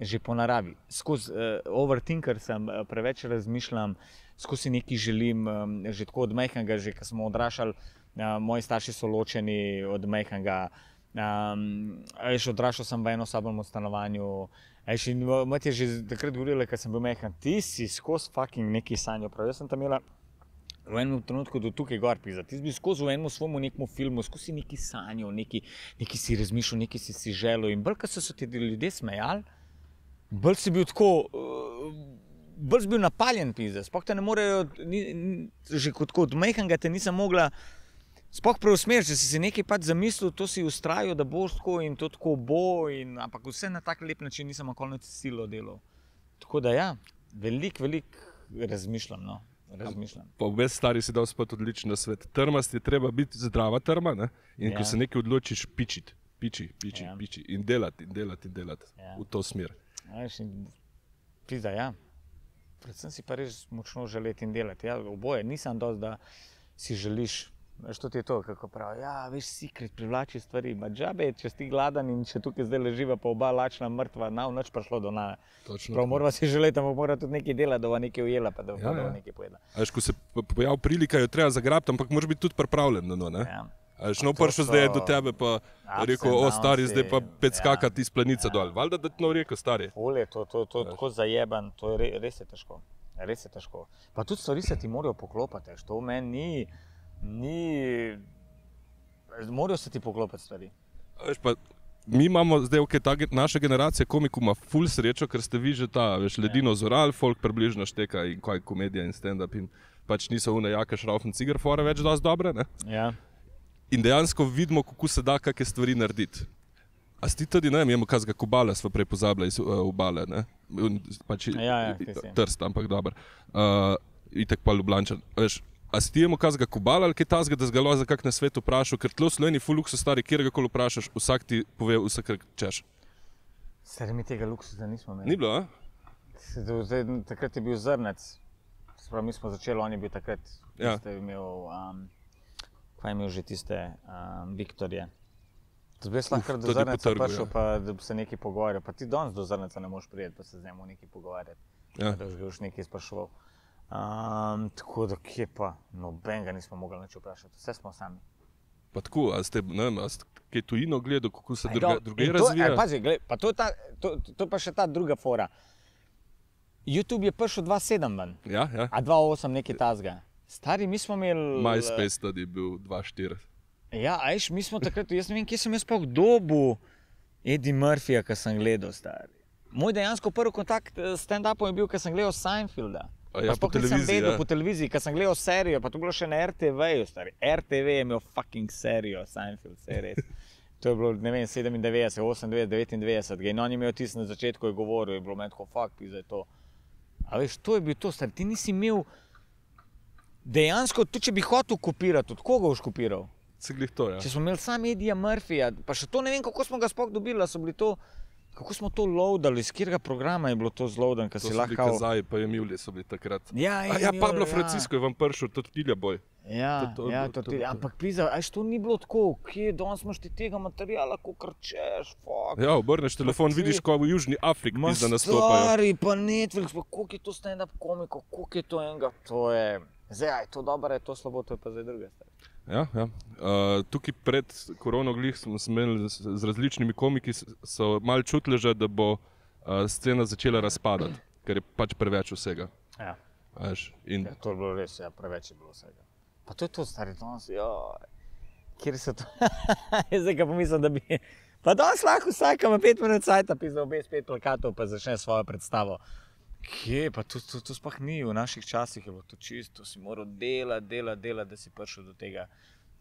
že po naravi. Skozi overthinker sem, preveč razmišljam, skozi nekaj želim, že tako od majhnega, že ko smo odrašali, moji starši so ločeni od majhnega, odrašal sem v enosobnem stanovanju, in mati je že takrat govorila, ko sem bil mehen, ti si skozi fucking nekaj sanjal, prav, jaz sem tam imela v enem trenutku do tukaj gor pizda, ti si bil skozi v enemu svojemu nekmu filmu, skozi nekaj sanjal, nekaj si razmišljal, nekaj si si želil in bolj, ko so se ti ljudje smejali, bolj si bil tako, bolj si bil napaljen pizda, sploh te ne morejo, že kot od mehenega te nisem mogla sploh preusmeriš, če si si nekaj pač zamislil, to si ustrajal, da boš tako in to tako bo, ampak vse na tak lep način nisem okoli silo delal. Tako da ja, veliko razmišljam, no, razmišljam. Pa obe stari si dal spet odličen na svet. Trmast je treba biti zdrava trma, ne? In ko se nekaj odločiš pičiti, piči in delati, in delati v to smer. Pizda, ja. Predvsem si pa res močno želeti in delati. Ja, oboje, nisem dosti, da si želiš. Veš, to ti je to, kako pravi, ja, veš, secret, privlači stvari, ma džabe, če si ti gladan in če tukaj zdaj leživa pa oba lačna, mrtva, na v noč prišlo do nave. Prav, morava si želeti, ampak mora tudi nekaj delati, da bo nekaj ujela, pa da bo nekaj pojedla. A veš, ko se pojav prilika, jo treba zagrabiti, ampak moraš biti tudi pripravljen na no, ne? A veš, no pršel zdaj je do tebe pa rekel, o, stari, zdaj pa pet skakati iz planica dol. Valjda, da ti no rekel, stari. Ful je, to je tako zajeban, to je res je težko. Pa tudi stvari se ti morajo poklopati, to meni morajo se ti poklopiti stvari. Mi imamo zdaj, naša generacija komikov ima ful srečo, ker ste vi že ta ledino zoral, folk približno šteka in kaj komedija in stand-up in pač niso vne jaka šraufen cigar fora več dosti dobre, ne? In dejansko vidimo, kako se da kakve stvari narediti. A si ti tudi, ne vem, jemo kakega Kobala sva prej pozabila iz Obale, ne? Pač Trst, ampak dober. Itak pa Ljubljančan. A si ti jemo kakega Kobala ali kaj tazga, da si ga lahko za kak na svet vprašal, ker tlo v Sloveniji ful luksus stari, kjer ga koli vprašaš, vsak ti pove vsak kar češ. Stari, mi tega luksusa nismo imeli. Ni bilo, a? Takrat je bil Zrnec, sprav mi smo začeli, on je bil takrat, tiste je imel, kaj je imel že tiste Viktorje. Zdaj si lahko do Zrneca prišel, pa da bi se nekaj pogovarjal, pa ti danes do Zrneca ne moš prijeti, pa se z njemu nekaj pogovarjati, da bi už nekaj spraševal. Tako da kje pa, noben ga nismo mogli nič vprašati, vse smo sami. Pa tako, ali ste, ne vem, ali ste kaj tujino gledal, kako se druge razvija? Pazi, pa to je pa še ta druga fora. YouTube je prišel 2007 ven, a 2008 nekaj tazga. Stari, mi smo imeli... MySpace tudi je bil 2004. Ja, a ješ, mi smo takrat, jaz ne vem, kje sem jaz pa v dobu Eddie Murphyja, ko sem gledal, stari. Moj dejansko prvi kontakt s stand-upom je bil, ko sem gledal Seinfelda. Pa spok nisem vedel po televiziji, ko sem gledal serijo, pa to bilo še na RTV-ju, stari. RTV je imel fucking serijo, Seinfeld, vse res. To je bilo, ne vem, 97, 98, 99, in on je imel tisti na začetku, je govoril, je bilo meni tako, fuck, pizda je to. A veš, to je bil to, stari, ti nisi imel dejansko, tudi če bi hotel kopirati, od koga boš kopiral? Ciglih to, ja. Če smo imeli sam Edija Murphyja, pa še to ne vem, kako smo ga spok dobili, so bili to, kako smo to loadali, iz katerega programa je bilo to zloadan, ka si lahko... To so bili Kazaj, pa Emilije so bili takrat. Ja, Emilije, ja. Pablo Francisco je vam pršel, Tortilja boj. Ja, ja, Tortilja, ampak pizda, ajš to ni bilo tako, kje, danes imaš ti tega materijala, ko krčeš, fuck. Ja, obrneš telefon, vidiš, ko v Južni Afrik pizda nastopajo. Ma stari, pa Netflix, pa koliko je to stand-up komiko, koliko je to enega, to je... Zdaj, je to dobro, je to slabo, to je pa zdaj druga stvar. Ja, ja. Tukaj pred koronoglih smo imeli z različnimi komiki, so malo čutili že, da bo scena začela razpadati, ker je pač preveč vsega. Ja. In... ja, to je bilo res, ja, preveč je bilo vsega. Pa to je to, stari, danes, joj, kjer se to... Zdaj ga pomislim, da bi... Pa danes lahko vsaka ima 5 minut sajta, pizda obe s 5 plakatov, pa začne svojo predstavo. Kje, pa to sploh ni, v naših časih je bilo to čisto, si moral delati, da si prišel do tega,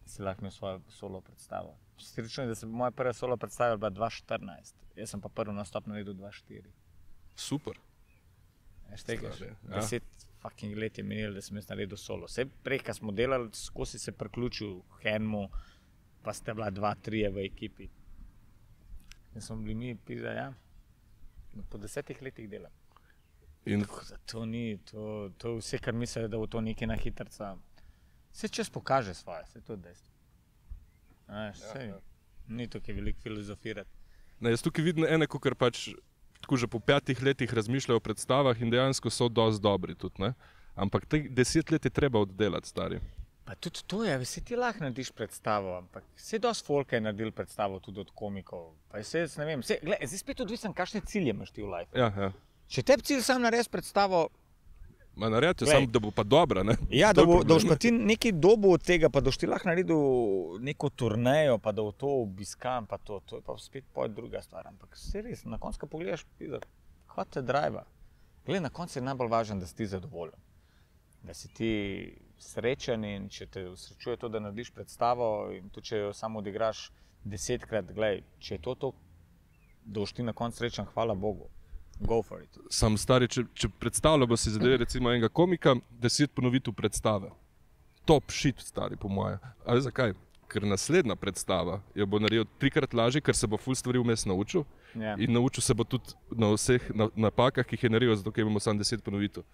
da si lahko imel svojo solo predstavo. Si računaj, da se moja prva solo predstava bila 2014, jaz sem pa prvi nastop naredil 2004. Super. Veš, tegaš, 10 fucking let je minilo, da sem jaz naredil solo. Vse prej, ko smo delali, skozi se priključil Henmu, pa ste bila 2-3 v ekipi. In smo bili mi, pizda, ja, po 10 letih dela. In... To ni, to vse, kar mislijo, da bo to nekaj na hitrca. Vse čas pokaže svoje, vse to je dejstvo. Ja. Ni tukaj veliko filozofirati. Ne, jaz tukaj vidim enako, ker pač tako že po 5 letih razmišljajo o predstavah in dejansko so dosti dobri tudi, ne? Ampak te 10 let je treba oddelati, stari. Pa tudi to je, vse ti lahko narediš predstavo, ampak vse dosti folka je naredil predstavo tudi od komikov. Pa vse, ne vem, vse, gled, zdaj spet odvisen, kakšne cilje imaš ti v life. Ja, ja. Če tebi cilj sam naredi predstavo... Ma naredi jo sam, da bo pa dobra, ne? Ja, da boš pa ti nekaj dobil od tega, pa da boš ti lahko naredil neko turnejo, pa da v to obiskam, pa to. To je pa spet druga stvar, ampak vse res, na koncu, ko pogledaš, kaj te drajva. Glej, na koncu je najbolj važno, da si ti zadovoljen. Da si ti srečen in če te srečuje to, da narediš predstavo in tudi, če jo samo odigraš 10-krat, glej, če je to, da boš ti na koncu srečen, hvala Bogu. Sam stari, če predstavlja, bo si zadeve recimo enega komika, 10 ponovitev predstave. Top shit, stari, po moje. Ali zakaj? Ker naslednja predstava jo bo naredil 3-krat lažje, ker se bo ful stvari vmes naučil. In naučil se bo tudi na vseh napakah, ki jih je naredil, zato ker imamo samo 10 ponovitev.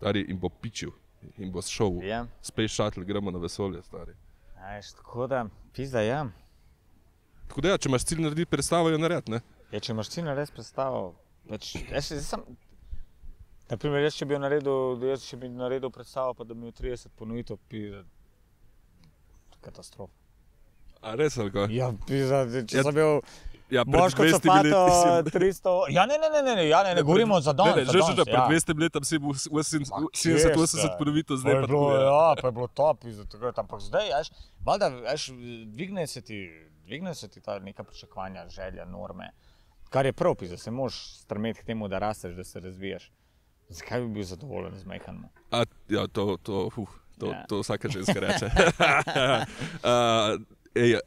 Stari, in bo pičil, in bo šel. Space Shuttle, gremo na vesolje, stari. Tako da, pizda, ja. Tako da, če imaš cilj narediti predstavo, jo naredi, ne? Ja, če imaš cilj narediti predstavo, naprimer, jaz če bi jo naredil predstavo, pa da bi jo 30 ponovitev, pizda, katastrofa. A res, ali kaj? Ja, pizda, če sem bil Moško copato 300... Ja, ne, govorimo za danes, za danes, ja. Že pred 200 letom si bil 70-80 ponovitev, zdaj pa tako je. Ja, pa je bilo to, pizda, tako je. Ampak zdaj, ješ, dvigne se ti ta neka pričakovanja, želja, norme. Kar je prav, pizda, se moraš strmeti k temu, da rasteš, da se razvijaš. Zakaj bi bil zadovoljen z majhanom? Ja, to vsaka ženska reče.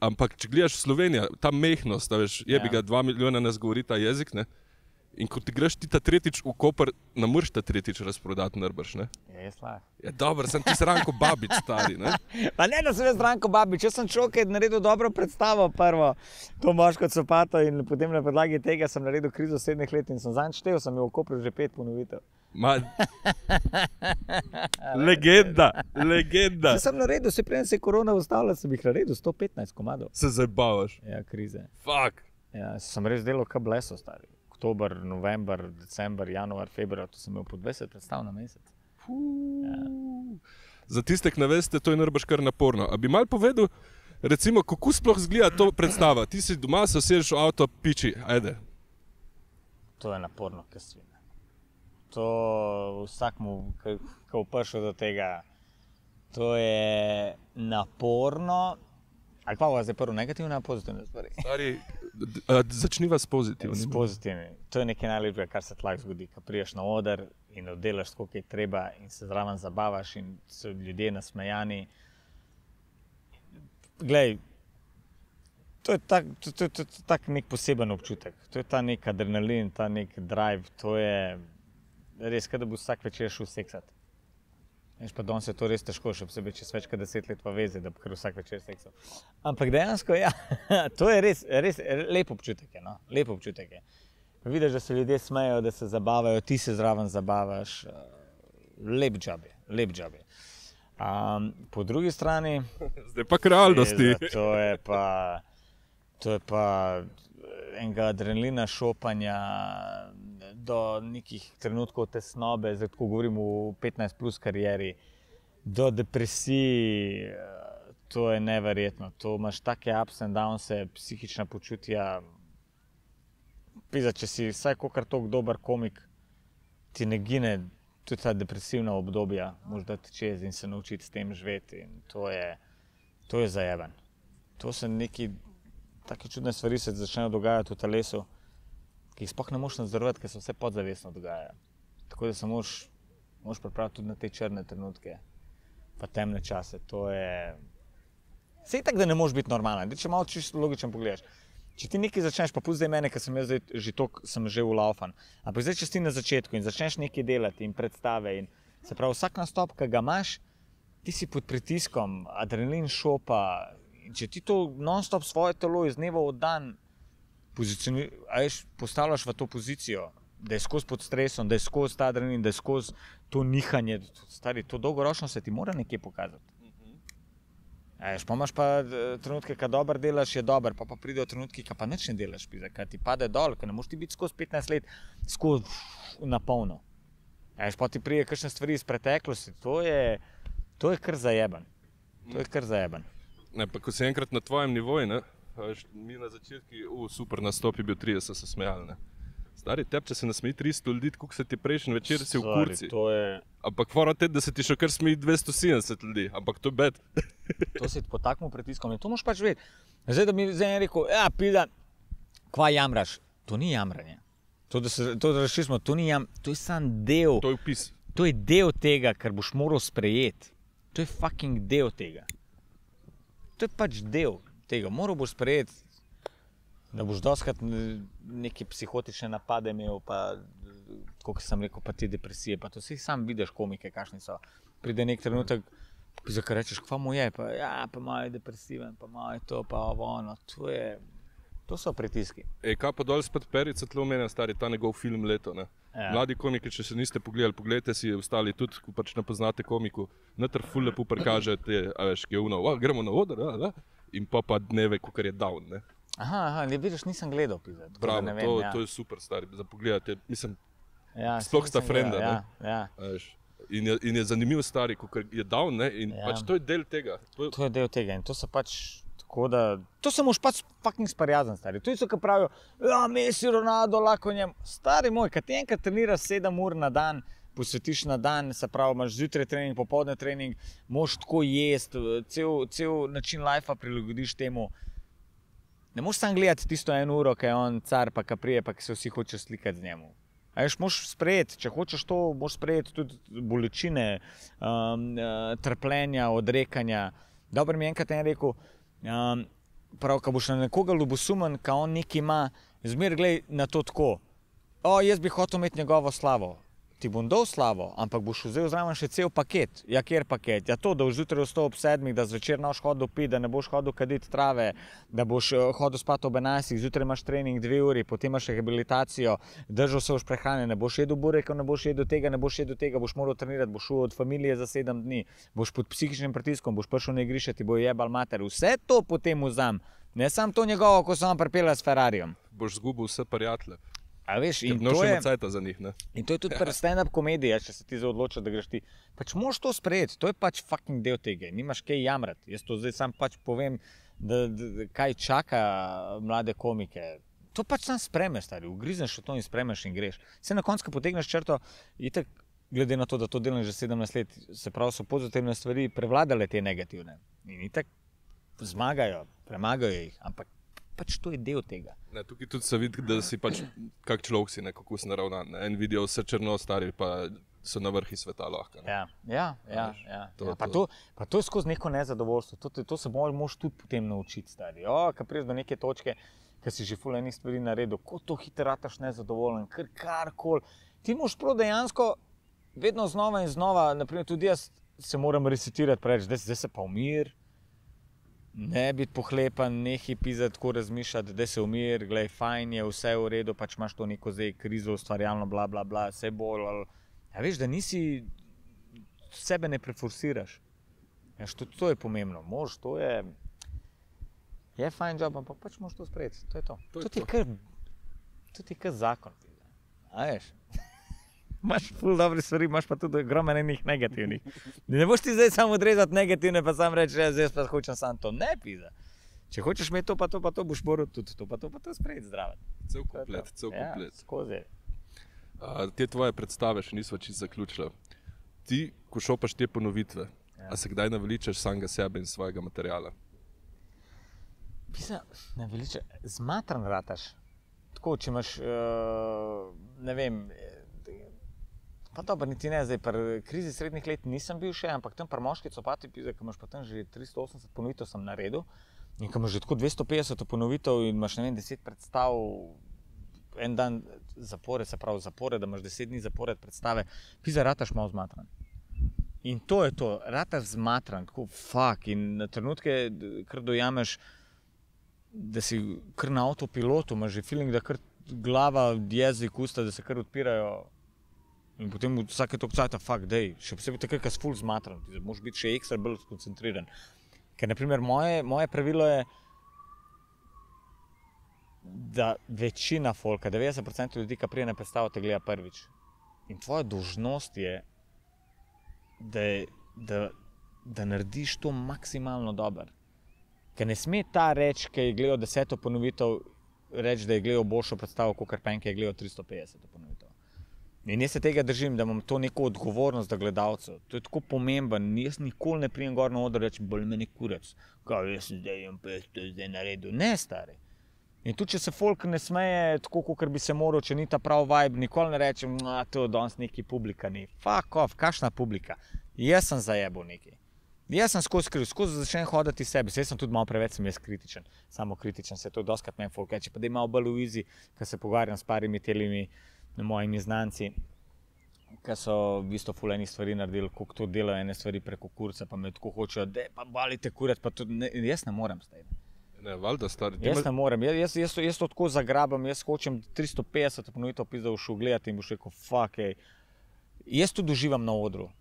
Ampak, če gledaš Slovenija, ta mehnost, jebi ga, 2 milijona nas govori ta jezik, ne? In ko ti greš ti ta tretjič v Koper, ne moreš ta tretjič razprodati najbrž, ne? Ja, jaz lahko. Ja, dobro, sem ti s Ranko Babić, stari, ne? Pa ne, da sem jaz Ranko Babić, jaz sem človek, ki je naredil dobro predstavo prvo, to Moško copato, in potem na podlagi tega sem naredil Krizo srednjih let in sem zanj štel, sem jo v Koperu že 5 ponovitev. Ma... Legenda. Če sem naredil, se preden se je korona ustavila, sem jih naredil 115 komadov. Se zabavaš? Ja, krize. Fak! Ja, sem res delal kaj bleso, stari. Oktober, november, december, januar, februar, to sem imel po 20 predstav na mesec. Za tiste, ki ne veste, to je najbrž kar naporno. A bi malo povedal, recimo, kako sploh izgleda to predstava? Ti si doma, se usedeš v avto, piči, ajde. To je naporno, kaj svine. To vsakmu, ki je prišel do tega, to je naporno. Ali pa vas je prvo negativne, a pozitivne stvari? Stari, začni vas pozitivni. S pozitivni. To je nekaj najlepšega, kar se lahko zgodi. Ko priješ na oder in oddelaš tako, kaj je treba in se zraven zabavaš in so ljudje nasmejani. Glej, to je tak nek poseben občutek. To je ta nek adrenalin, ta nek drive. To je res, kaj da bo vsak večer šel seksat. Pa danes je to res težko, še posebej čez več kot 10 let pa veze, da bi vsak večer seksal. Ampak dejansko, ja, to je res lep občutek je, no, lep občutek je. Vidiš, da se ljudje smejo, da se zabavajo, ti se zraven zabavaš, lep job je, lep job je. Po drugi strani... Zdaj pa k realnosti. To je pa enega adrenalina šopanja, do nekih trenutkov tesnobe, zdaj tako govorim o 15+ karieri, do depresij, to je neverjetno. To imaš take ups and downse, psihična počutja. Pizda, če si vsaj kakor tako dober komik, ti ne gine tudi ta depresivna obdobja, moraš dati čez in se naučiti s tem živeti. To je zajeben. To se neki, take čudne stvari se začnejo dogajati v telesu, ki jih sploh ne moš nadzorovati, ker se vse podzavestno dogaja. Tako da se moš pripraviti tudi na te črne trenutke, pa temne čase. To je... Sej tako, da ne moš biti normalen. Če malo čisto logičen pogledaš. Če ti nekaj začneš, pa pusti zdaj mene, ker sem jaz zdaj že toliko, sem že ulaufan. Ampak zdaj, če si na začetku in začneš nekaj delati in predstave in se pravi vsak nastop, ki ga imaš, ti si pod pritiskom, adrenalin šopa. Če ti to non-stop svoje telo iz dneva v dan postavljaš v to pozicijo, da je skozi pod stresom, da je skozi ta adrenalin, da je skozi to nihanje, stari, to dolgoročno se ti mora nekje pokazati. Pa imaš pa trenutke, ko dobro delaš, je dober, pa pridejo trenutki, ko pa nič ne delaš, ko ti pade dol, ko ne moš ti biti skozi 15 let, skozi napolno. Pa ti pride kakšne stvari iz preteklosti, to je kar zajeben, to je kar zajeben. Pa ko si enkrat na tvojem nivoji, ne? Mi na začetki, super nastop je bil 30, se smejali, ne. Stari, tebi, če se nasmeji 300 ljudi, koliko se ti prejšnji večer si v kurci. Ampak fora teti, da se ti še kar smeji 270 ljudi, ampak to je bed. To si po takom pritiskom in to moš pač vedeti. Zdaj, da mi zdaj je rekel, ja, pizda, kva jamraš. To ni jamranje. To, da razčistimo, to ni jamranje, to je sam del. To je vpis. To je del tega, kar boš moral sprejeti. To je fucking del tega. To je pač del. Moral boš sprejeti, da boš dostikrat neke psihotične napade imel, pa kot sem rekel, pa te depresije, pa to vsi sam vidiš komike, kakšni so. Pride nek trenutek, za kar rečeš, kva mu je, pa ja, pa malo je depresiven, pa malo je to, pa ono, to je, to so pritiski. Kaj pa dol spet Perica, tlo omenjam, stari, ta njegov film Leto, ne. Mladi komiki, če se niste pogledali, pogledajte si ostali tudi, ko pač ne poznate komiku, natr ful lepo prikaže te, a veš, ki je uno, gremo na oder, da, in pa dneve, kakor je down, ne. Aha, vidiš, nisem gledal, pizda. Bravo, to je super, stari, za pogledati, mislim, sploh sta frenda, ne. In je zanimiv, stari, kakor je down, ne, in pač to je del tega. To je del tega in to se pač, tako da, to se moš pač fucking sparjazen, stari. To so, ki pravijo, ja, Messi, Ronaldo, lahko njem. Stari moj, kad ti enkrat treniraš 7 ur na dan, posvetiš na dan, se pravi, imaš zjutraj trening, popoldne trening, moš tako jest, cel način lajfa prilagodiš temu. Ne moš sam gledati tisto 1 uro, ki je on car, pa ki prije, pa ki se vsi hočejo slikati z njemu. A veš, moš sprejeti, če hočeš to, moš sprejeti tudi bolečine, trpljenja, odrekanja. Dobro mi je enkrat rekel, prav, ko boš na nekoga ljubosumen, ko on nekaj ima, zmer glej na to tako. O, jaz bi hotel imeti njegovo slavo. Ti bom dal slavo, ampak boš vzel zraven še cel paket. Ja, kjer paket? Ja to, da boš zjutraj vstal ob 7, da zvečer ne boš hodil pit, da ne boš hodil kaditi trave, da boš hodil spati ob 11, zjutraj imaš trening 2 uri, potem imaš rehabilitacijo, držal se boš prehrane, ne boš jedel burekov, ne boš jedel tega, ne boš jedel tega, boš moral trenirati, boš šel od familije za 7 dni, boš pod psihičnim pritiskom, boš prišel na igrišče, ti bo jebal mater. Vse to potem vzam, ne samo to njegovo, ko sem vam pripela s Ferrarijem. Boš zgubil vse prijatelje. A veš, in to je tudi pri stand-up komediji, če se ti zdaj odloča, da greš ti. Pač moraš to sprejeti, to je pač fucking del tega, nimaš kaj jamrati. Jaz to zdaj sam pač povem, kaj čaka mlade komike. To pač sam spremeš, stari, ugrizneš v to in spremeš in greš. Vse na koncu, ko potegneš črto, itak, glede na to, da to delam že 17 let, se pravi so pozitivne stvari prevladale te negativne. In itak zmagajo, premagajo jih, ampak pač to je del tega. Tukaj tudi se vidi, da si pač, kak človek si nekako si naravnan. En video vse črno, stari, pa so na vrhi sveta lahko. Ja. Pa to je skozi neko nezadovoljstvo. To se moraš tudi potem naučiti, stari. Kaj priješ do neke točke, kaj si že ful enih stvari naredil, ko to hitro rataš nezadovoljen, karkoli. Ti moraš prav dejansko vedno znova in znova, naprimer tudi jaz se moram recitirati, pa reči, zdaj se pa umir, ne biti pohlepan, nehaj pisati, tako razmišljati, da se umir, glej, fajn je, vse je v redu, pač imaš to neko zdaj krizo, ustvarjalno, bla, bla, bla, vse bolj, ali, ja, veš, da nisi, sebe ne preforsiraš. Ješ, tudi to je pomembno, mož, to je, je fajn job, ampak pač moš to sprejeti, to je to. To ti je kar zakon, a veš. Imaš ful dobre stvari, imaš pa tudi ogromno enih negativnih. Ne boš ti zdaj samo odrezati negativne, pa sam reči, zdaj pa hočem sam to. Ne, pizda. Če hočeš imeti to pa to pa to, boš boril tudi to pa to pa to sprejeti zdraviti. Cel komplet, cel komplet. Ja, skozi. Te tvoje predstave še nisva čisto zaključila. Ti, ko šopaš te ponovitve, a se kdaj naveličaš samega sebe in svojega materiala? Pisa, naveličaš, zmatran rataš. Tako, če imaš, ne vem, pa dobro, niti ne, zdaj, pri Krizi srednjih let nisem bil še, ampak tam pri Moški copati, ki imaš pa tam že 380 ponovitev sem naredil in ki imaš že tako 250 ponovitev in imaš, ne vem, 10 predstav, en dan zapore, se pravi zapore, da imaš 10 dni zapored predstave, pizda, rataš malo zmatran. In to je to, rataš zmatran, tako fak, in na trenutke kar dojameš, da si kar na avtopilotu, imaš že feeling, da kar glava, jezik, usta, da se kar odpirajo. In potem vsake toliko cajta, fakt, dej, še posebej takrat, kaj si ful zmatran, moraš biti še ekstra bolj skoncentriran. Ker, na primer, moje pravilo je, da večina folka, 90% ljudi, ki prije na predstavo, te gleda prvič. In tvoja dolžnost je, da narediš to maksimalno dobro. Ker ne sme ta reči, ki je gledal 10 ponovitev, reči, da je gledal boljšo predstavo, kakor pa en, ki je gledal 350 ponovitev. In jaz se tega držim, da imam to neko odgovornost za gledalcev. To je tako pomemben. Jaz nikoli ne prijem gor na odr reči, bolj meni kurac. Kaj, jaz sem zdaj in pa jaz to zdaj naredil. Ne, stari. In tudi, če se folk ne smeje tako, kakor bi se moral, če ni ta prav vibe, nikoli ne rečem, to danes neki publika ni. Fuck off, kakšna publika? Jaz sem zajebal nekaj. Jaz sem skozi skril, skozi začnem hodati sebe. Jaz sem tudi malo preveč, sem jaz kritičen. Samo kritičen se je to doskrat meni folk. Če pa da je malo bolj v izi, ko se pogovarjam s parimi telimi mojimi znanci, ki so v bistvu ful enih stvari naredili, koliko to delajo ene stvari preko kurca, pa me tako hočejo, dej pa balite kurat, pa tudi, jaz ne morem s tem. Ne, valjda, stari. Jaz ne morem, jaz to tako zagrabam, jaz hočem 350 ponovitev pizda v šel gledati in boš rekel, fuck, ej. Jaz to doživam na odru.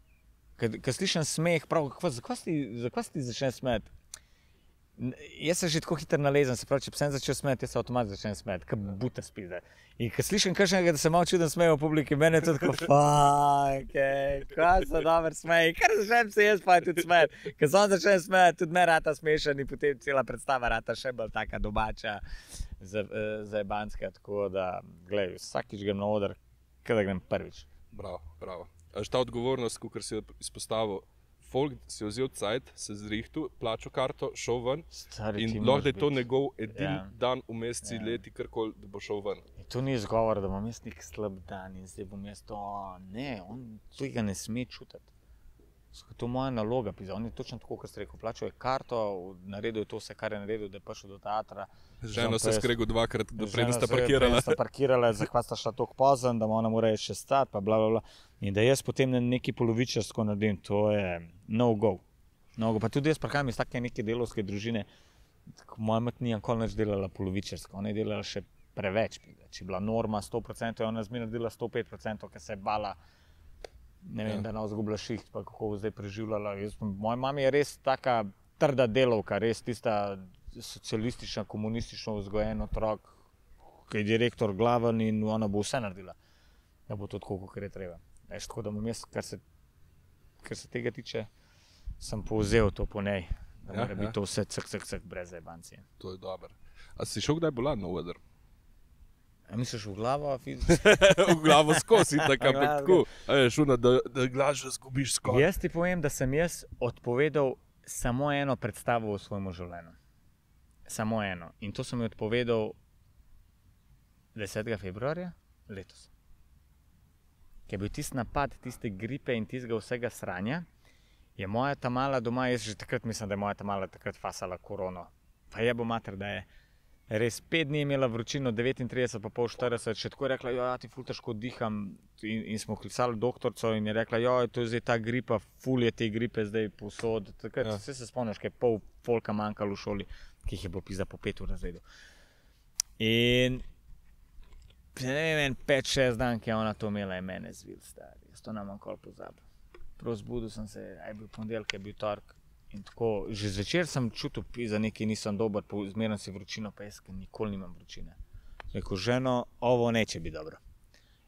Ko slišem smeh, prav, zakaj si ti začne smeti? Jaz se že tako hitro nalezam, se pravi, če sem začel smeti, jaz se avtomatsko začnem smeti, kot buta spide. In ko slišim kakšnega, da se malo čudno smejo v publiki, meni je to tako, fuck, ej, kaj so dobro smeji, kar začnem se jaz pa tudi smeti. Ko sem začnem smeti, tudi me rata smešen in potem cela predstava rata še bolj taka domača, zajebanska, tako da, glej, vsakič grem na odr, kada grem prvič. Bravo, bravo. Ta odgovornost, kakor si jo izpostavil, folk si je vzel cajt, se zrihtil, plačil karto, šel ven in lahko da je to njegov edin dan v meseci, leti, karkoli, da bo šel ven. To ni izgovor, da bom jaz nek slab dan in zdaj bom jaz to, ne, on tega ne sme čutiti. To je moja naloga, on je točno tako, kar ste rekel, plačil je karto, naredil je to vse, kar je naredil, da je prišel do teatra. Ženo se skregel dvakrat, da predno sta parkirala. Ženo se predno sta parkirala, zakaj sta šla toliko pozem, da ona mora še stati, pa bla, bla, bla. In da jaz potem nekaj polovičarsko naredim, to je no-go. Pa tudi jaz prihajam iz take neke delovske družine, moja mat ni nikoli nič delala polovičarsko, ona je delala še preveč. Če je bila norma 100%, je ona zmeraj delala 105%, ker se je bala, ne vem, da ne izgubila šiht, pa kako bo zdaj preživljala. Moja mama je res taka trda delovka, res tista socialistična, komunistično vzgojen otrok, ki je direktor glaven in ona bo vse naredila. Da bo to tako, kakor je treba. Tako da bom jaz, kar se tega tiče, sem povzel to po nej, da mora biti to vse cek, cek, cek, brez zajebancije. To je dobro. A si šel kdaj bolan na odr? A misliš v glavo? V glavo skozi, tako ampak tako. A je šuna, da glažo zgubiš skozi. Jaz ti povem, da sem jaz odpovedal samo eno predstavo v svojemu življenju. Samo eno. In to sem jo odpovedal 10. februarja letos. Ker je bil tist napad, tiste gripe in tistega vsega sranja, je moja tamala doma, jaz že takrat mislim, da je moja tamala takrat fasala korono. Pa je bo mater, da je. Res 5 dni je imela vročino, 39,5–40, še tako je rekla, ja, ti ful težko diham, in smo klicali doktorco in je rekla, ja, to je zdaj ta gripa, ful je te gripe zdaj povsod. Takrat vse se spomniš, kaj je pol folka manjkalo v šoli, ki jih je bilo pizda po 5 ur razredu. In ne vem, en 5–6 dan, ki je ona to imela, je mene zvil, stari, jaz to nam nikoli pozabil. Prav zbudil sem se, je bil ponedeljek, je bil torek. In tako, že zvečer sem čutil, za nekaj nisem dober, zmerno si vročino, pa jaz nikoli nimam vročine. Rekel, ženo, ovo neče bi dobro.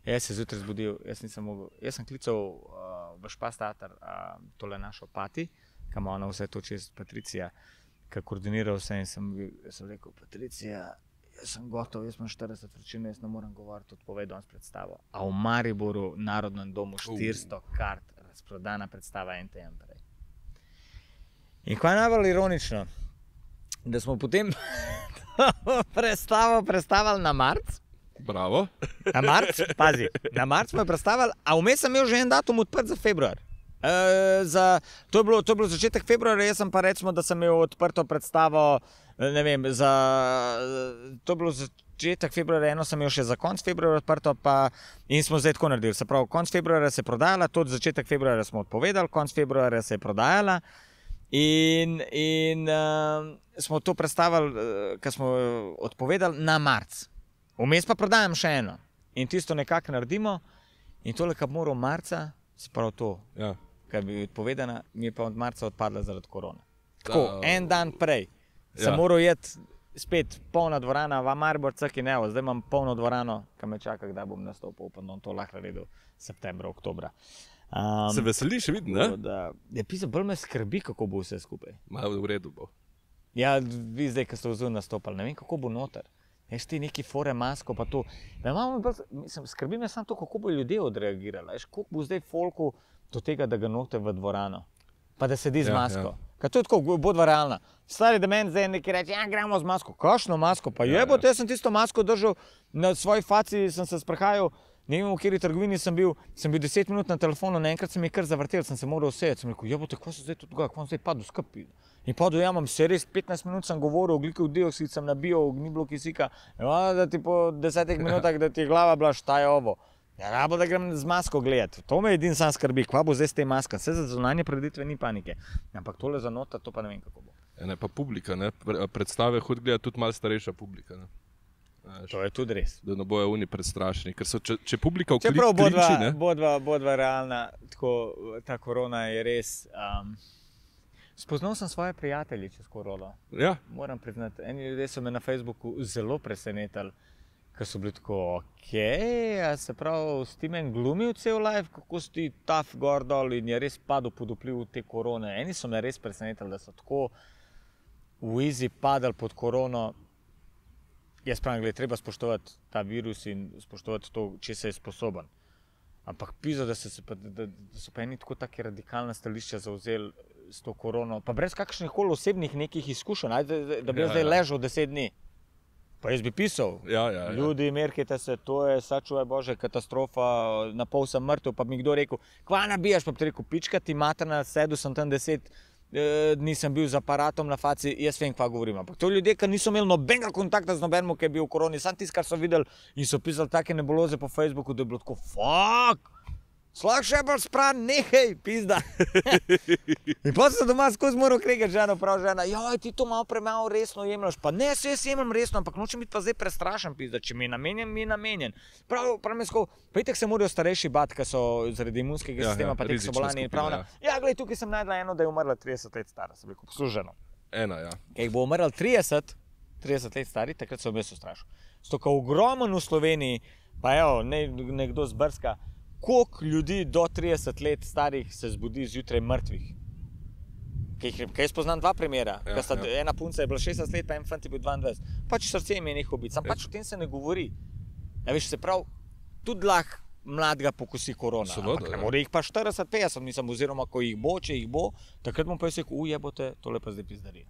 Jaz se zjutraj zbudil, jaz nisem mogel, jaz sem klical v Špas Teater, tole našo Pati, ki ima ona vse to čez Patricija, ki koordinira vse in sem rekel, Patricija, jaz sem gotov, jaz imam 40 vročine, jaz ne moram govoriti, odpovej danes predstavo. A v Mariboru, Narodnem domu, 400 kart, razprodana predstava NTM prej. In kaj je najbolj ironično, da smo potem predstavo predstavili na marc. Bravo. Na marc, pazi, na marc smo jo predstavili, a vmes sem imel že en datum odprt za februar. To je bilo začetek februarja, jaz sem pa recimo, da sem imel odprto predstavo, ne vem, to je bilo začetek februarja, eno sem imel še za konc februarja odprto in smo zdaj tako naredili. Se pravi, konc februarja se je prodajala, tudi začetek februarja smo odpovedali, konc februarja se je prodajala. In smo to predstavili, ko smo odpovedali, na marc. Vmes pa prodajam še eno. In tisto nekako naredimo. In tole, ki bi moral marca, se pravi to, ki bi odpovedana, mi je pa od marca odpadla zaradi korone. Tako, en dan prej. Sem moral jeti spet polna dvorana v Maribor, ki ne, zdaj imam polno dvorano, ki me čaka, kdaj bom nastopil, pa bom to lahko naredil septembra, oktobra. Se veseliš, vidim, ne? Je pisal, bolj me skrbi, kako bo vse skupaj. Malo v redu bo. Ja, vi zdaj, ko ste vzun nastopali, ne vem, kako bo noter. Ješ ti neki fore, masko, pa to. Skrbi me samo to, kako bo ljudje odreagirali. Ješ, koliko bo zdaj folku do tega, da ga note v dvorano. Pa da sedi z masko. Kaj to je tako, bodva realna. Stari, da meni zdaj nekaj reči, ja, gremo z masko. Kakšno masko? Pa jebo, jaz sem tisto masko držal, na svoji faci sem se sprehajal. Ne vem, v kateri trgovini sem bil 10 minut na telefonu, naenkrat sem jih kar zavrtel, sem se moral usejati. Sem rekel, jebote, kaj se zdaj tudi dogaja, kaj sem zdaj padel skupi. In padel, ja, imam se res, 15 minut sem govoril, ogljikov dioksid sem nabijal, ni bilo kisika. Da ti po 10 minutah, da ti je glava bila, šta je ovo. Ja, rabo, da grem z masko gledati. To me edin sam skrbi, kva bo zdaj s tej maska. Vse za zunanje preditve ni panike. Ampak tole za nota, to pa ne vem, kako bo. Ne, pa publika, ne, predstave hod gleda tudi malo starejša publika, ne. To je tudi res. Da ne bojo oni predstrašeni, ker so, če publika v klinči, ne? Bodva realna, tako, ta korona je res. Spoznal sem svoje prijatelje čez korolo. Ja. Moram priznati, eni ljudje so me na Facebooku zelo presenetali, ker so bili tako, okej, a se pravi, s tim en glumil cel life, kako si ti tough gor dol in je res padel pod vpliv te korone. Eni so me res presenetali, da so tako v easy padali pod korono. Jaz pravim, gledaj, treba spoštovati ta virus in spoštovati to, če se je sposoben. Ampak pizo, da so pa eni tako take radikalna stališča zavzeli s to korono, pa brez kakšnih koli osebnih nekih izkušenj, da bi jaz zdaj ležal 10 dni. Pa jaz bi pisal, ljudi, merkite se, to je, sačuvaj bože, katastrofa, na pol sem mrtev, pa bi mi kdo rekel, kva nabijaš, pa bi ti rekel, pička ti materna, sedel sem tam 10 dni sem bil z aparatom na faci, jaz vem, kva govorim. Ampak to ljudje, ki niso imeli nobenega kontakta z nobenim, ki je bil v koroni, sam tisti, kar so videli in so pisali take nebuloze po Facebooku, da je bilo tako, fuck, slak še bolj spran, nehej, pizda. In potem se doma skozi moral kregati ženo, prav žena, joj, ti to malo premalo resno jemljaš, pa ne, se jaz jemljam resno, ampak nočem biti pa zdaj prestrašen, pizda, če mi je namenjen, mi je namenjen. Prav me skozi, pa itek se morajo starejši bat, ki so zaradi imunskega sistema, pa tek so bolani in pravna. Ja, glej, tukaj sem najdla eno, da je umrla 30 let stara, sem rekel, posluženo. Ena, ja. Kaj bo umrla 30 let stari, takrat se v mesu strašil. Stoka ogromen v Sloveniji, pa evo, nekdo zbrska, koliko ljudi do 30 let starih se zbudi zjutraj mrtvih? Kaj spoznam 2 primera. Ena punca je bila 16 let, pa en fant je bil 22. Pač srce jim je nehal biti, sam pač o tem se ne govori. Veš, se prav, tudi lahko mladega pokosi korona. Ampak ne more jih pa 40–50, mislim, oziroma, ko jih bo, če jih bo, takrat bom pa jaz rekel, jebote, tole pa zdaj pizdarije.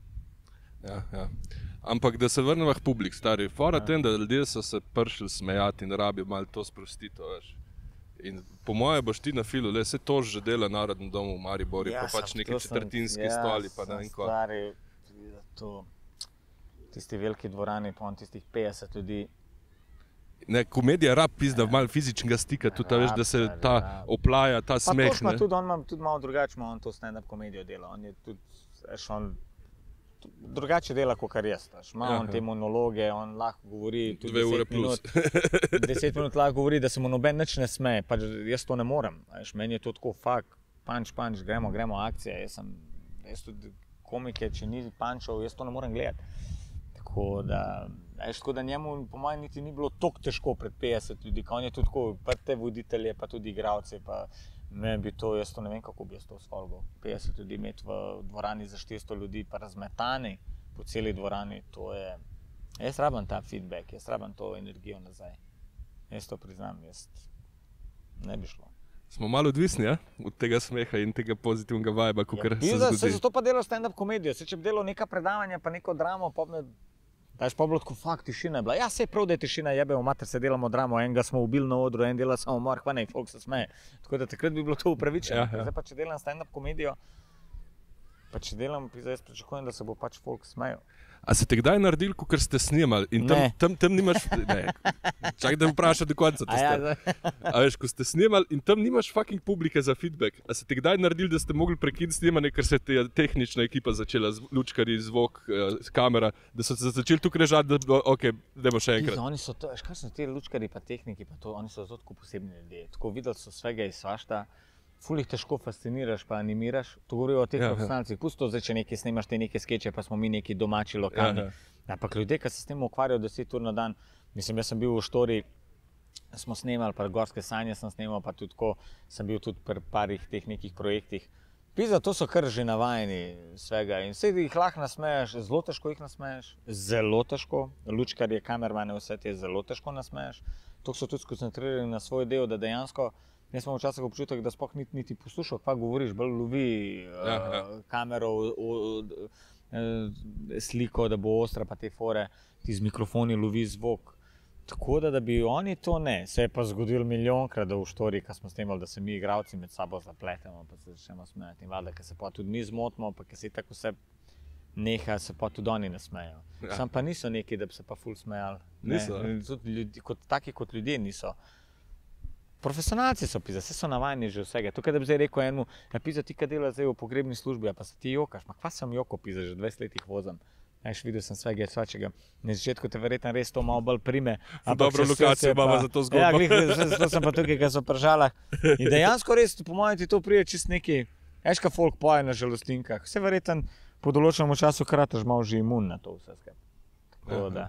Ampak da se vrneva k publik, stari. Fora tem, da ljudje so se pršli smejati in rabijo malo to sprostito, veš. In po moje boš ti na filu, le, vse to že dela Narodnem domu v Mariboru, pa pač neki četrtinski stoli, pa ne in ko. Ja, sem stari, tisti veliki dvorani, pa on tistih 50 ljudi. Ne, komedija rab pizda, malo fizičnega stika, tudi veš, da se ta oplaja, ta smeh. Pa točno tudi, on ima tudi malo drugače, on to stand-up komedijo dela, on je tudi, veš, on drugače dela, kot kar jaz, veš, ima on te monologe, on lahko govori tudi 10 minut. 10 minut lahko govori, da se mu noben nič ne sme, pač jaz to ne morem, veš, meni je to tako fakt, punch, gremo, akcija, jaz sem, jaz tudi komike, če ni punchov, jaz to ne morem gledati. Tako da, veš, tako da njemu, po mojem, niti ni bilo toliko težko pred 50 ljudi, ko on je tudi tako, pa te voditelje, pa tudi igravce, pa ne bi to, jaz to ne vem, kako bi jaz to sfolgal. 50 ljudi imeti v dvorani za 400 ljudi, pa razmetani po celi dvorani, to je, jaz rabim ta feedback, jaz rabim to energijo nazaj. Jaz to priznam, jaz ne bi šlo. Smo malo odvisni, ja? Od tega smeha in tega pozitivnega vajba, kakor se zgodi. Se zato pa delal stand-up komedijo, se če bi delal neka predavanja, pa neko dramo, pa bi daš pa bilo tako, fakt, tišina je bila. Ja, sej prav, da je tišina jebel, mater se delamo dramo, enega smo ubili na odru, en dela samo mor, hvanej, folk se smeje. Tako da takrat bi bilo to upravičeno. Zdaj pa, če delam stand-up komedijo, pa če delam, jaz pričakujem, da se bo pač folk smejo. A se te kdaj naredili, kakor ste snimali in tam nimaš... Ne, čak da mi vprašam do konca to ste. A veš, ko ste snimali in tam nimaš fucking publike za feedback, a se te kdaj naredili, da ste mogli prekiniti snemanje, ker se je tehnična ekipa začela, lučkari, zvok, kamera, da so se začeli tukaj režati, da okej, dajmo še enkrat. Oni so to, veš kaj so te lučkari pa tehniki, pa to, oni so zato tako posebni ljudje, tako videli so svega iz svašta. Ful jih težko fasciniraš pa animiraš, to govorijo o teh profesionalcih, pusto zdaj, če nekaj snemaš, te neke skeče, pa smo mi neki domači lokalni. Ampak ljudje, ki se s tem ukvarjajo 10 ur na dan, mislim, jaz sem bil v Štori, smo snemal, pa Gorske sanje sem snemal, pa tudi tako sem bil tudi pri parih teh nekih projektih. Pizda, to so kar že navajeni svega in vse jih lahko nasmeješ, zelo težko jih nasmeješ, zelo težko, lučkarje, kamermane, vse te zelo težko nasmeješ, toliko so tudi skoncentrirali na svoj del, da dejansko jaz imam včasih občutek, da sploh niti poslušal, kaj govoriš, bolj lovi kamero, sliko, da bo ostra, pa te fore, ti z mikrofoni lovi zvok. Tako da bi oni to ne. Se je pa zgodilo milijonkrat, da v Štori, ko smo snemali, da se mi igravci med sabo zapletemo, pa se začnemo smejati in valjda, ker se pa tudi mi zmotimo, pa ker se tako vse neha, se pa tudi oni ne smejo. Sam pa niso neki, da bi se pa ful smejali. Niso? Taki kot ljudje niso. Profesionalci so, pizda, vse so navajeni že vsega. Tukaj, da bi zdaj rekel enemu, ja, pizda, ti, kaj delaš zdaj v pogrebni službi, pa se ti jokaš, ma kva sem joko, pizda, že 20 let jih vozim. Ješ, videl sem svega, svačega. Na začetku te verjetno res to malo bolj prime. Dobro lokacijo imamo za to zgodbo. Ja, zato sem pa tukaj, kaj so v Pržalah. In dejansko res, po mojem, ti to prije čist neki, ješ, kaj folk poje na žalostinkah. Vse verjetno po določenem času krataš malo že imun na to vse skrat. Tako da.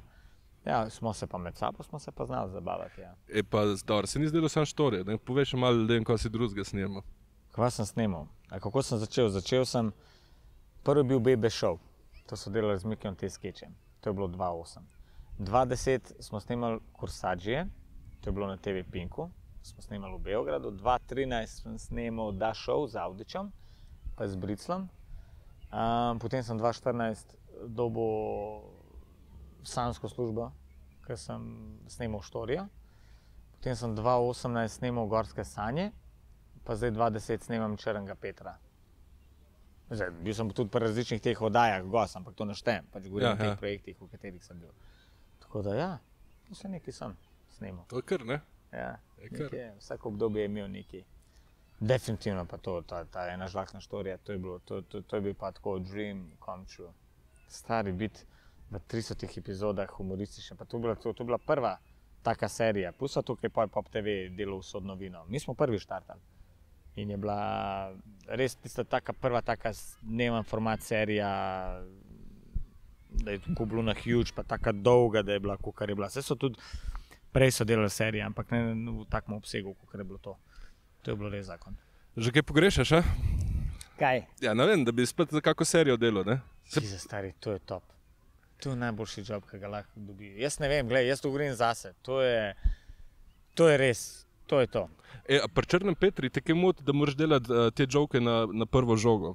Ja, smo se pa med sabo, smo se pa znali zabavati, ja. E pa, dobro, se ni zdelo samo Štorje, da poveš še malo ljudem, ko si drugega snemal. Kva sem snemal? A kako sem začel? Začel sem, prvi bil BB Show, to so delali z Mikijem te skeče, to je bilo 2008. 2010 smo snemali Kursadžije, to je bilo na TV Pinku, smo snemali v Beogradu, 2013 sem snemal Da Show z Audičem, pa z Briclom, potem sem 2014 dobil sansko službo, ker sem snemal Štorijo, potem sem 2018 snemal Gorske sanje, pa zdaj 2010 snemam Črnega Petra. Zdaj, bil sem tudi pri različnih teh oddajah gost, ampak to ne štejem, pač govorim o teh projektih, v katerih sem bil. Tako da ja, vse nekaj sem snemal. To je kar, ne? Ja, vsako obdobje je imel nekaj. Definitivno pa to, ta ena žlahtna Štorija, to je bil pa tako dream come true. Stari biti v 300 epizodah humoristične, pa to je bila prva taka serija, plus so tukaj pa je Pop TV delal vso novino. Mi smo prvi štartali in je bila res tista taka prva taka dnevna format serija, da je tako bilo na huge, pa taka dolga, da je bila, kakor je bila. Vse so tudi, prej so delali serije, ampak ne v takem obsegu, kakor je bilo to. To je bilo res zakon. Že kaj pogrešaš, a? Kaj? Ja, ne vem, da bi spet za kako serijo delal, ne? Jezus, stari, to je top. To je najboljši job, ki ga lahko dobijo. Jaz ne vem, jaz to govorim zase. To je res, to je to. A pri Črnem Petri te kaj moti, da moraš delati te joke na prvo žogo?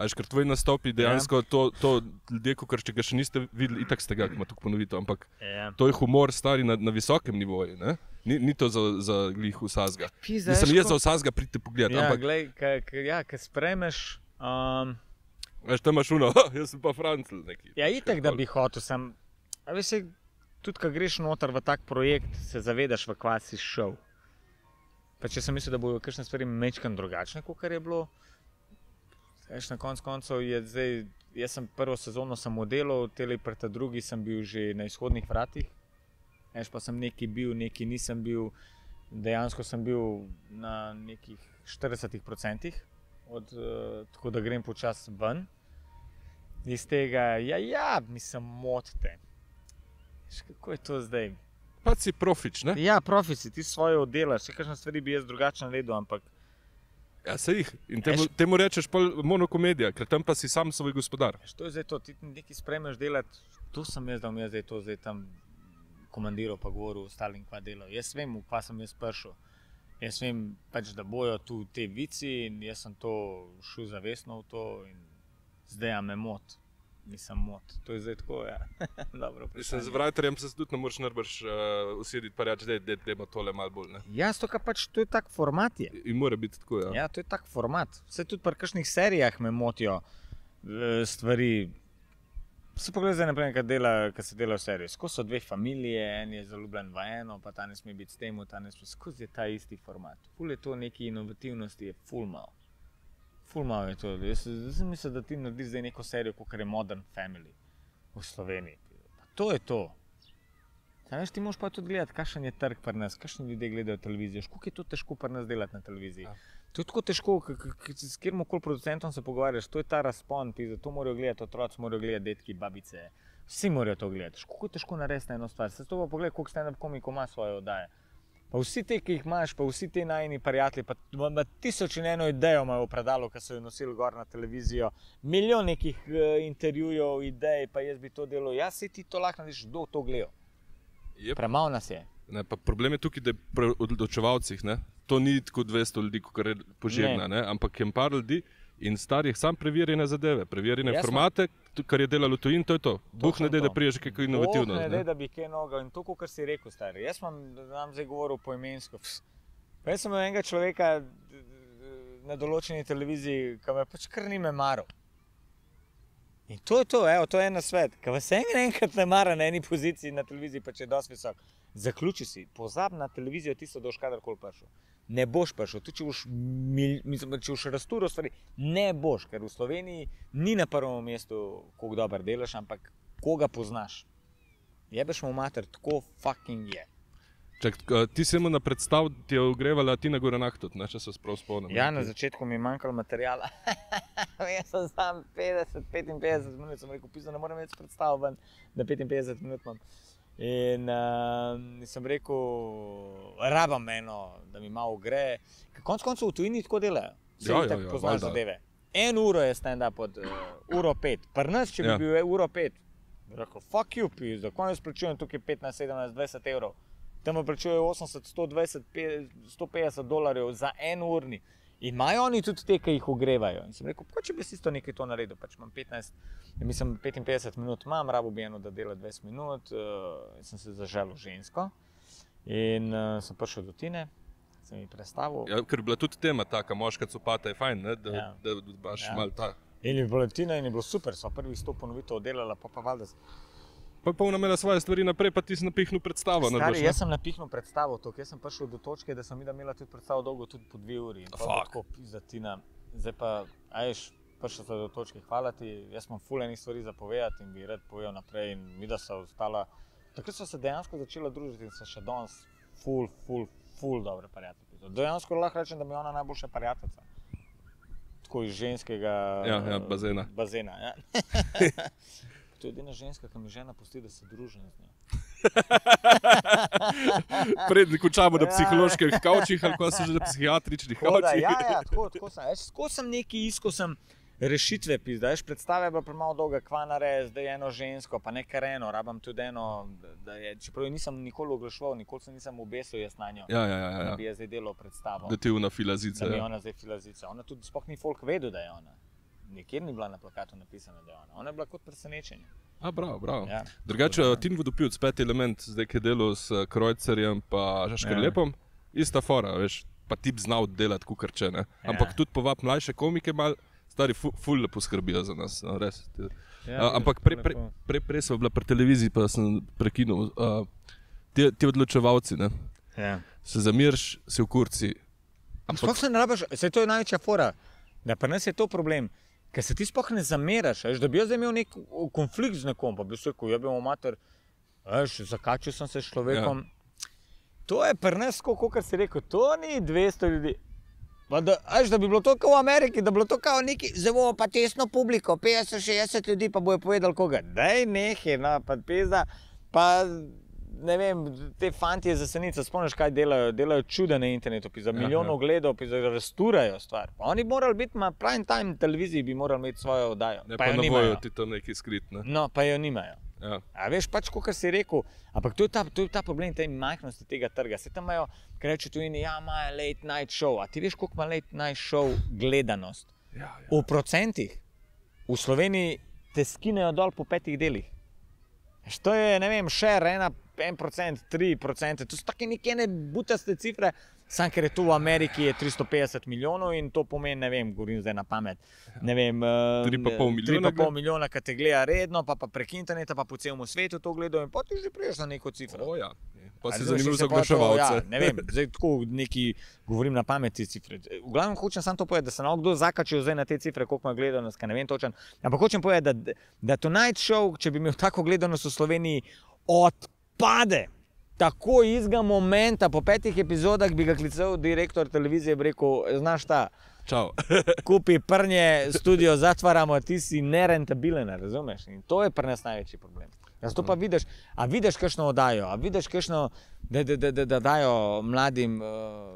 Ker tvoji nastopi dejansko to ljudje, kakor če ga še niste videli, itak ste ga, ki ima tako ponovito, ampak to je humor stari na visokem nivoju, ne? Ni to za glih vsazga. Nisem jaz za vsazga, pridite pogledati, ampak... Ja, glej, ja, ko spremeš... Veš, tam imaš uno, jaz sem pa Francl neki. Ja, itak, da bi hotel sem. A veš, tudi, ko greš noter v tak projekt, se zavedaš, v kva si šel. Pa če sem mislil, da bojo kakšne stvari mečkan drugačne, kakor je bilo, veš, na konc koncev je zdaj, jaz sem prvo sezono samo delal, teleprta drugi sem bil že na izhodnih vratih, veš, pa sem neki bil, neki nisem bil, dejansko sem bil na nekih 40% tako da grem počas ven. Iz tega, ja, mislim, motite. Kako je to zdaj? Pa si profič, ne? Ja, profič si, ti svoje oddelaš, še kakšne stvari bi jaz drugačen redel, ampak... Ja, se jih. In temu rečeš monokomedija, ker tam pa si sam svoj gospodar. To je zdaj to, ti nekaj spremeš delati, to sem jaz, da bom jaz zdaj to zdaj tam komandiral pa govoril, ostalim kva delal. Jaz vem, v kva sem jaz prišel. Jaz vem, pač, da bojo tu te vici in jaz sem to šel zavestno v to in zdaj ja me mot, nisem mot. To je zdaj tako, ja, dobro vprašanje. Z vrajterjem se tudi ne moreš najbrž usediti pa reči, da je treba tole malo bolj, ne? Ja, zato, ker pač to je tak format je. In mora biti tako, ja. Ja, to je tak format. Vse tudi pri kakšnih serijah me motijo stvari. Se pogledaj zdaj naprej, kad se dela v seriju. Skozi so dve familije, en je zaljubljen v eno, pa ta ne sme biti s temu, ta ne sme. Skozi je ta isti format. Ful je to neki inovativnosti, je ful malo. Ful malo je to. Jaz sem mislil, da ti narediš zdaj neko serijo, kakor je Modern Family v Sloveniji. Pa to je to. Zdaj, veš, ti moraš pa tudi gledati, kakšen je trg pri nas, kakšni ljudje gledajo televizijo, koliko je to težko pri nas delati na televiziji. To je tako težko, s kjermokoli producentom se pogovarjaš, to je ta razpon, zato morajo gledati otroci, morajo gledati detki, babice, vsi morajo to gledati. Kako je težko narediti na eno stvar, se to pa pogledaj, koliko stand-up komikov ima svoje oddaje. Pa vsi te, ki jih imaš, pa vsi te najini prijatelji, pa 1001 idejo imajo v predalu, ki so jo nosili gor na televizijo, milijon nekih intervjujev, idej, pa jaz bi to delal, ja, saj ti to lahko narediš, kdo to gleda. Premalo nas je. Problem je tukaj, da je pri odločevalcih, ne? To ni tako 200 ljudi, kakor požegna, ne? Ampak je par ljudi in starih sam preverjene zadeve, preverjene formate, kar je delalo tu in to je to. Boh ne dej, da priješ kako inovativno. Boh ne dej, da bi kaj nogal in to, kakor si rekel, stari. Jaz nam zdaj govoril poimensko. Pa jaz sem enega človeka na določeni televiziji, ki me pač kar ni me maral. In to je to, evo, to je en nasvet, ki vas enkrat ne mara na eni poziciji na televiziji, pa če je dosti visok. Zaključi si, pozabi na televizijo, ti se doš kadarkoli prišel. Ne boš prišel, tudi če boš razturil stvari, ne boš, ker v Sloveniji ni na prvem mestu, koliko dober delaš, ampak koga poznaš. Jebeš mu mater, tako fucking je. Čak, ti se mu na predstav ti je ogrevala Tina Goranah tudi, ne, če se sprav spomnim. Ja, na začetku mi je manjkalo materijala. Jaz sem sam 55 minut, sem rekel, pisal, ne moram več predstav ven, da 55 minut imam. In sem rekel, rabam eno, da mi malo gre. Konc koncev v tujini tako delajo, vse tako poznaš zadeve. En uro je stand-up od uro 5, pri nas, če bi bil uro 5, bi rekel, fuck you, za konec plačujem tukaj 15, 17, 20 evrov. Tam pa plačujejo 80, 120, 150 dolarjev za en urni. In imajo oni tudi te, ki jih ogrevajo. In sem rekel, pa če bi si isto nekaj to naredil, pač imam 55 minut imam, rabil bi eno, da dela 20 minut, sem se zaželil žensko in sem prišel do Tine, sem ji predstavil. Ja, ker je bila tudi tema taka, Moška copata je fajn, da baš malo ta. In je bila Tina in je bilo super, sva prvi 100 ponovitev oddelala, pa valjda. Pa polna imela svoje stvari naprej, pa ti si napihnil predstavo. Stari, jaz sem napihnil predstavo tok, jaz sem prišel do točke, da sem imela tudi predstavo dolgo, tudi po 2 uri. Pa tako, pizda Tina, zdaj pa, ajš, prišel sem do točke, hvala ti, jaz imam ful enih stvari za povedati in bi rad povedal naprej in videla sva ostala. Takrat sva se dejansko začela družiti in sva še danes ful dobre prijateljice. Dejansko lahko rečem, da mi je ona najboljša prijateljica. Tako iz ženskega... Ja, bazena. Bazena, ja. To je edina ženska, ki mi žena pusti, da se družim z njo. Prednik učamo na psiholoških kavčih, ali ko so že na psihiatričnih kavčih. Ja, tako sem. Tako sem nekaj iskal, sem rešitve pisal. Predstava je bila premalo dolga, kva naredi, zdaj eno žensko, pa ne kar eno, rabim tudi eno, čeprav jo nisem nikoli oglašval, nikoli se nisem obesil jaz na njo, da bi jaz zdaj delal predstavo. Da ti je ona filazica. Da mi je ona zdaj filazica. Ona tudi sploh ni folk vedel, da je ona. Nikjer ni bila na plakatu napisana, da je ona. Ona je bila kot presenečenje. A, bravo, bravo. Drugače, Tim Vodopilc, 5 element, zdaj, ki je delal s Krojcerjem pa Škrlepom, ista fora, veš, pa tip znal delati kukarče, ne. Ampak tudi povab mlajše komike malo, Stari ful lepo skrbijo za nas, res. Ja, ampak prej so bila pri televiziji, pa sem prekinul. Ti odločevalci, ne? Ja. Se zamiriš, si v kurci. Sploh se ne rabiš, saj to je največja fora, da pa nas je to problem, ker se ti sploh ne zameraš, da bi jaz imel nek konflikt z nekom, pa bi se rekel, jebemo mater, zakačil sem se s človekom. To je pri nas, kakor si rekel, to ni 200 ljudi. Da bi bilo to kao v Ameriki, da bi bilo to kao neki, zdaj bomo pa tesno publiko, 50-60 ljudi pa bojo povedali koga, daj nehe, pa pizda, pa ne vem, te fanti je zasenica, spomniš kaj delajo, delajo čude na internetu, za milijon ogledov, rasturajo stvar, pa oni bi morali biti na prime time televiziji, bi morali imeti svojo oddajo, pa jo nimajo. Ne pa ne bojo ti tam neki skritne. No, pa jo nimajo. A veš, pač, kakor si rekel, ampak to je ta problem tej majhnosti tega trga. Se tam imajo, ker reče tujini, ja, imajo late night show, a ti veš, koliko ima late night show gledanost? V procentih v Sloveniji te skinejo dol po 5 delih. To je, ne vem, share 1%, 3%, to so take nekene butaste cifre, sam ker je to v Ameriki je 350 milijonov in to pomeni, ne vem, govorim zdaj na pamet, ne vem, 3,5 milijona, ki te gleda redno, pa prek interneta, pa po celemu svetu to gledajo in pa ti že prejš na neko cifro. O ja, pa si zanimljiv za oglaševalce. Ja, ne vem, zdaj tako neki govorim na pamet te cifre. V glavnem hočem sam to povedati, da se nam kdo zakačil zdaj na te cifre, koliko ima gledanost, kaj ne vem točen, ampak hočem povedati, da Tonight Show, če bi imel tako gledanost v Sloveniji, odpade. Tako iz ga momenta, po 5 epizodah bi ga klical direktor televizije, bi rekel, znaš ta, kupi prnje, studio zatvaramo, ti si nerentabilen, razumeš? In to je pri nas največji problem. Zato pa vidiš, a vidiš kakšno oddajo, a vidiš kakšno, da dajo mladim,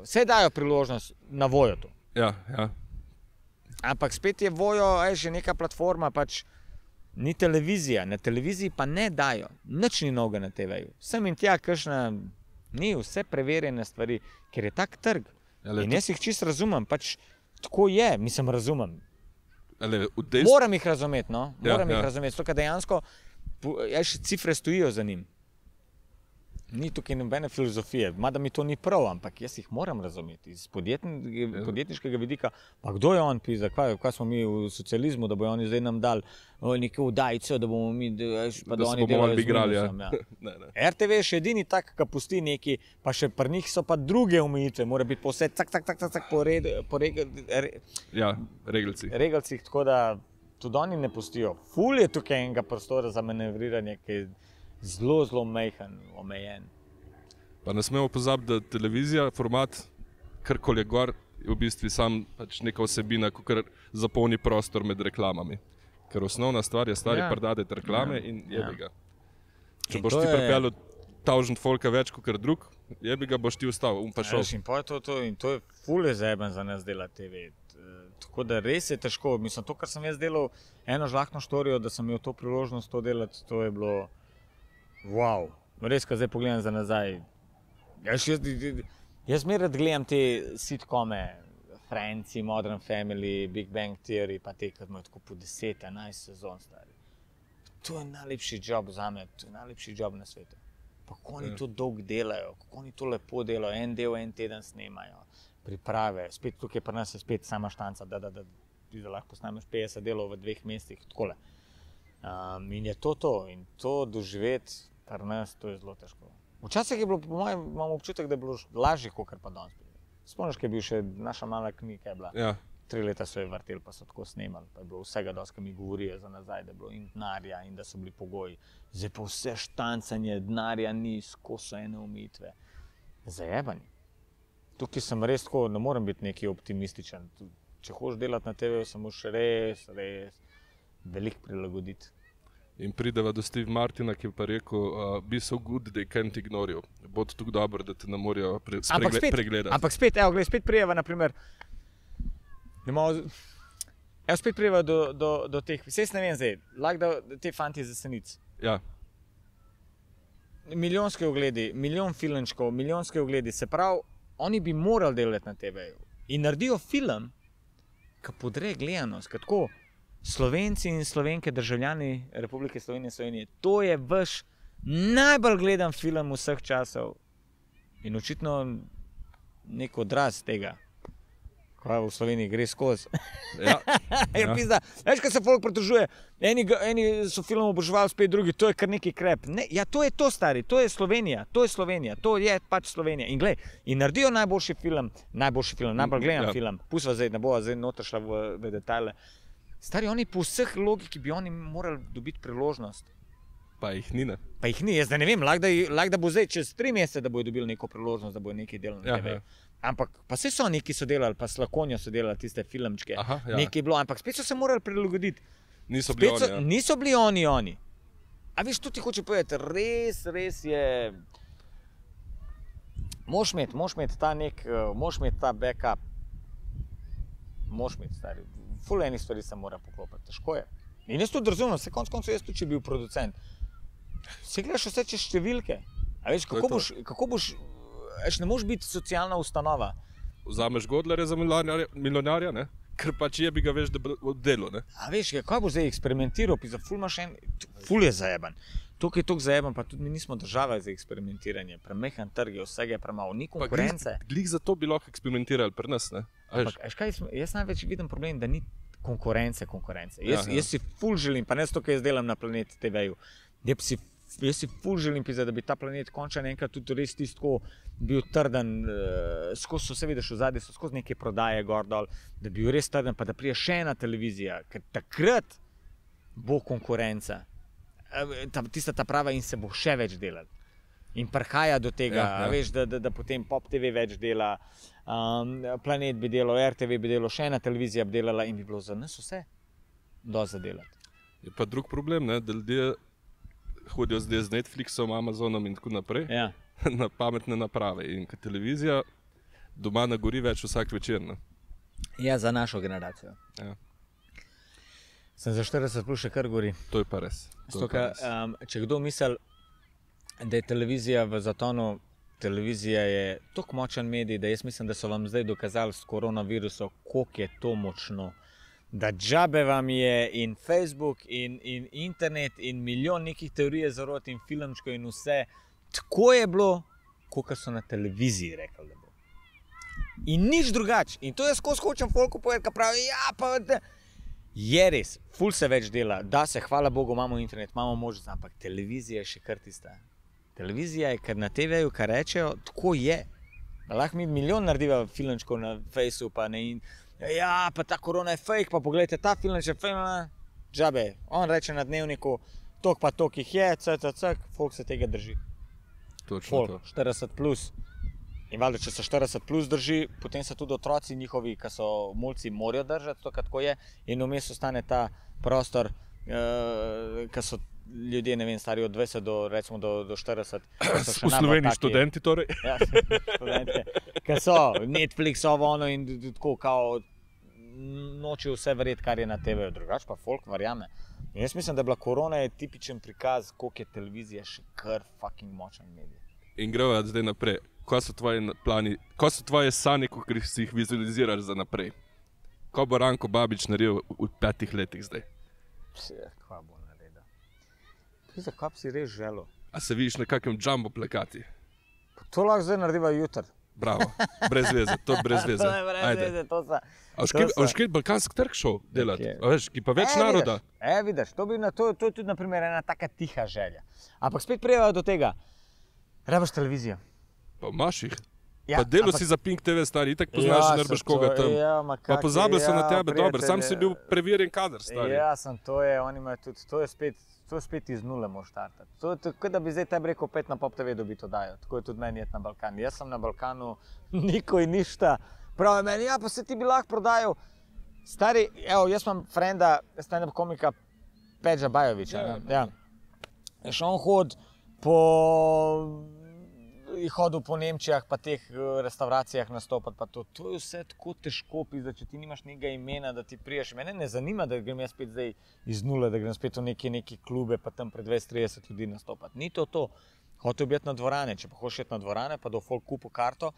vse dajo priložnost na Vojo to. Ja, ja. Ampak spet je Vojo, je še neka platforma, pač, ni televizija, na televiziji pa ne dajo, nič ni novega na TV-ju. Sem in tja kakšna, ni vse preverjene stvari, ker je tak trg. In jaz jih čist razumem, pač tako je, mislim razumem. Moram jih razumeti, no, moram jih razumeti, tako dejansko, še cifre stojijo za njim. Ni tukaj nobene filozofije, mada mi to ni prav, ampak jaz jih moram razumeti. Iz podjetniškega vidika, pa kdo je on pizda, kaj smo mi v socializmu, da bojo oni zdaj nam dali neke vdajice, da bomo mi, pa da oni delajo z minusom. RTV je še edini tak, ki pusti neki, pa še pri njih so pa druge omejitve, mora biti po vse po regelcih, tako da tudi oni ne pustijo. Ful je tukaj enega prostora za manevriranje, ki je zelo, zelo mehen, omejen. Pa ne smemo pozabiti, da televizija, format, karkoli je gor, je v bistvu sam neka osebina, ko kar zapolni prostor med reklamami. Ker osnovna stvar je stvari prodati reklame in jebi ga. Če boš ti pripeljal tavžen folka več kot kar drug, jebi ga boš ti vstal, pa šel. In to je ful je zajeben za nas dela TV. Tako da res je težko. Mislim, to, kar sem jaz delal eno žlahtno štorijo, da sem imel to priložnost to delati, to je bilo wow, res, ko zdaj pogledam za nazaj, jaz mi rad gledam te sitkome, Friends, Modern Family, Big Bang Theory, pa te, ki imajo tako po 10-11 sezon stari. To je najlepši job za me, to je najlepši job na svetu. Pa kako oni to dolgo delajo, kako oni to lepo delajo, en del, en teden snemajo, priprave, spet tukaj pri nas je spet sama štanca, da lahko snameš 50 delov v 2 mesecih, takole. In je to to, in to doživeti, kar nas, to je zelo težko. Včasih je bilo, po mojem, imam občutek, da je bilo lažje, kakor pa danes. Spomniš, kaj je bil še naša mala knjiga, je bila. 3 leta so jo vrteli, pa so tako snemali, pa je bilo vsega dosti, ki mi govorijo za nazaj, da je bilo in denarja in da so bili pogoji. Zdaj pa vse štancanje, denarja ni, skozi so ene omejitve. Zajebani. Tukaj sem res tako, ne morem biti nekaj optimističen. Če hočeš delati na TV-ju, sem moš res veliko prilagoditi. In prideva do Steve Martina, ki je pa rekel, be so good, they can't ignore you. Bod tako dobro, da te ne morajo pregledati. Ampak spet, evo, gledaj, spet prijeva, naprimer, evo, spet prijeva do teh, vse ne vem zdaj, lahko da te fanti zasenic. Ja. Milijonske ogledi, milijon filmčkov, milijonske ogledi, se pravi, oni bi morali delati na TV-ju. In naredijo film, ki podre gledanost, ki tako, Slovenci in Slovenke, državljani Republike Slovenije in Slovenije, to je vaš najbolj gledan film vseh časov in očitno nek odraz tega, pravi v Sloveniji, gre skozi. Ja. Ja. Pizda. Veš, kaj se folk pritožuje? Eni so film oboževali, spet drugi, to je kar neki krep. Ne, ja, to je to, stari, to je Slovenija, to je Slovenija, to je pač Slovenija. In glej, in naredijo najboljši film, najbolj gledam film. Pusva zdaj, ne bova zdaj noter šla v detajle. Stari, oni po vseh logiki bi oni morali dobiti priložnost. Pa jih ni, ne? Pa jih ni, jaz ne vem, lahko da bo zdaj čez 3 mesece, da bojo dobili neko priložnost, da bojo nekaj delali na TV. Ampak pa vse so neki sodelali, pa Slakonjo so delali tiste filmčke, aha, ja. Nekaj je bilo, ampak spet so se morali prilagoditi. Niso bili oni. A viš, tu ti hoče povedati, res je... Moš imeti ta backup. Moš imeti, stari. Ful enih stvari se mora poklopiti, težko je. In jaz tudi razumem, vse koncu jaz tudi, če bil producent. Vse gledaš vse čez številke. A veš, kako boš, veš, ne moš biti socialna ustanova. Vzameš Godlerja za milijonarja, ne? Ker pač je bi ga veš, da delo, ne? A veš, kaj boš zdaj eksperimentiral, pizda, ful je zajeban. Tukaj je toliko zajeban, pa tudi mi nismo država za eksperimentiranje. Premehan trg je, vsega je premalo, ni konkurence. Pa glih zato bi lahko eksperimentirali pri nas, ne? Ampak, veš kaj, jaz največ vidim problem, da ni konkurence. Jaz si ful želim, pa ne zato, kaj jaz delam na Planet TV-ju. Jaz si ful želim, da bi ta planet končan enkrat tudi res tisto bil trden, skozi so vse vidiš v zadnji, so skozi neke prodaje gor dol, da bi bil res trden, pa da prije še ena televizija, ker takrat bo konkurenca. Tista ta prava in se bo še več delal. In prihaja do tega, veš, da potem Pop TV več dela, Planet bi delal, RTV bi delal, še ena televizija bi delala in bi bilo za nas vse dosti zadelati. Je pa drug problem, da ljudje hodijo zdaj z Netflixom, Amazonom in tako naprej na pametne naprave in televizija doma nagori več vsak večer. Ja, za našo generacijo. Sem za 40 plus še kar gori. To je pa res. Če kdo misel, da je televizija v zatonu, televizija je toliko močen medij, da jaz mislim, da so vam zdaj dokazali s koronavirusom, koliko je to močno. Da džabe vam je in Facebook in internet in milijon nekih teorije zarot in filmčko in vse. Tako je bilo, koliko so na televiziji rekli, da bo. In nič drugače. In to jaz skozi hočem folku povedati, ki pravi, ja pa... Je res, ful se več dela, da se, hvala Bogu, imamo internet, imamo možnost, ampak televizija je še kar tista. Televizija je, ker na TV-ju, kar rečejo, tako je. Lahko mi milijon narediva filmčkov na Fejsu, pa ne in... Ja, pa ta korona je fake, pa pogledajte, ta film je fake, žabe, on reče na dnevniku, tok pa tok jih je, cek, folk se tega drži. Točno to. 40 plus. In valjda, če se 40 plus drži, potem se tudi otroci njihovi, ki so mulci, morajo držati, to kako je, in vmes ostane ta prostor, ki so ljudje, ne vem, stari od 20 do, recimo, do 40. V Sloveniji študenti torej. Ja, študenti. Kaj so, Netflixovo ono in tako kao noče vse verjeti, kar je na TV-ju. Drugač pa folk verjame. In jaz mislim, da je bila korona je tipičen prikaz, koliko je televizija še kar fucking močan medij. In greva zdaj naprej. Kaj so tvoje plani, kaj so tvoje sanje, ko si jih vizualiziraš za naprej? Kaj bo Ranko Babić naredil v 5 letih zdaj? Kaj bo? Pisa, kaj bi si res želel? A se vidiš na kakem jumbo plakati? To lahko zdaj narediva jutr. Bravo, brez veze, to je brez veze. To je brez veze, to so... A boš kaj balkansk trg šel delati? A veš, ki pa več naroda? E, vidiš, to je tudi naprimer ena taka tiha želja. Ampak spet prijevajo do tega, rabaš televizijo. Pa imaš jih. Pa delo si za Pink TV, stari, itak poznaš, nerbaš koga tam. Pa pozabil sem na tebe, dober, sam si bil preverjen kader, stari. Ja, sem, to je, oni imajo tudi, to je spet iz nule moš startati. To je tako, da bi zdaj tebi rekel, 5 na Pop TV dobiti odajo. Tako je tudi meni jeti na Balkan. Jaz sem na Balkanu niko in ništa. Pravi meni, ja, pa se ti bi lahko prodajal. Stari, evo, jaz imam frenda, stand-up komika Peđa Bajovića. Še on hod po Nemčijah, pa teh restauracijah nastopati, pa to je vse tako težko, pizda, če ti nimaš nekega imena, da ti priješ. Mene ne zanima, da grem jaz spet zdaj iz nule, da grem spet v neke klube, pa tam pred 20-30 ljudi nastopati. Ni to. Hotel bi jeti na dvorane, če pa hoš jeti na dvorane, pa da v folk kupu karto,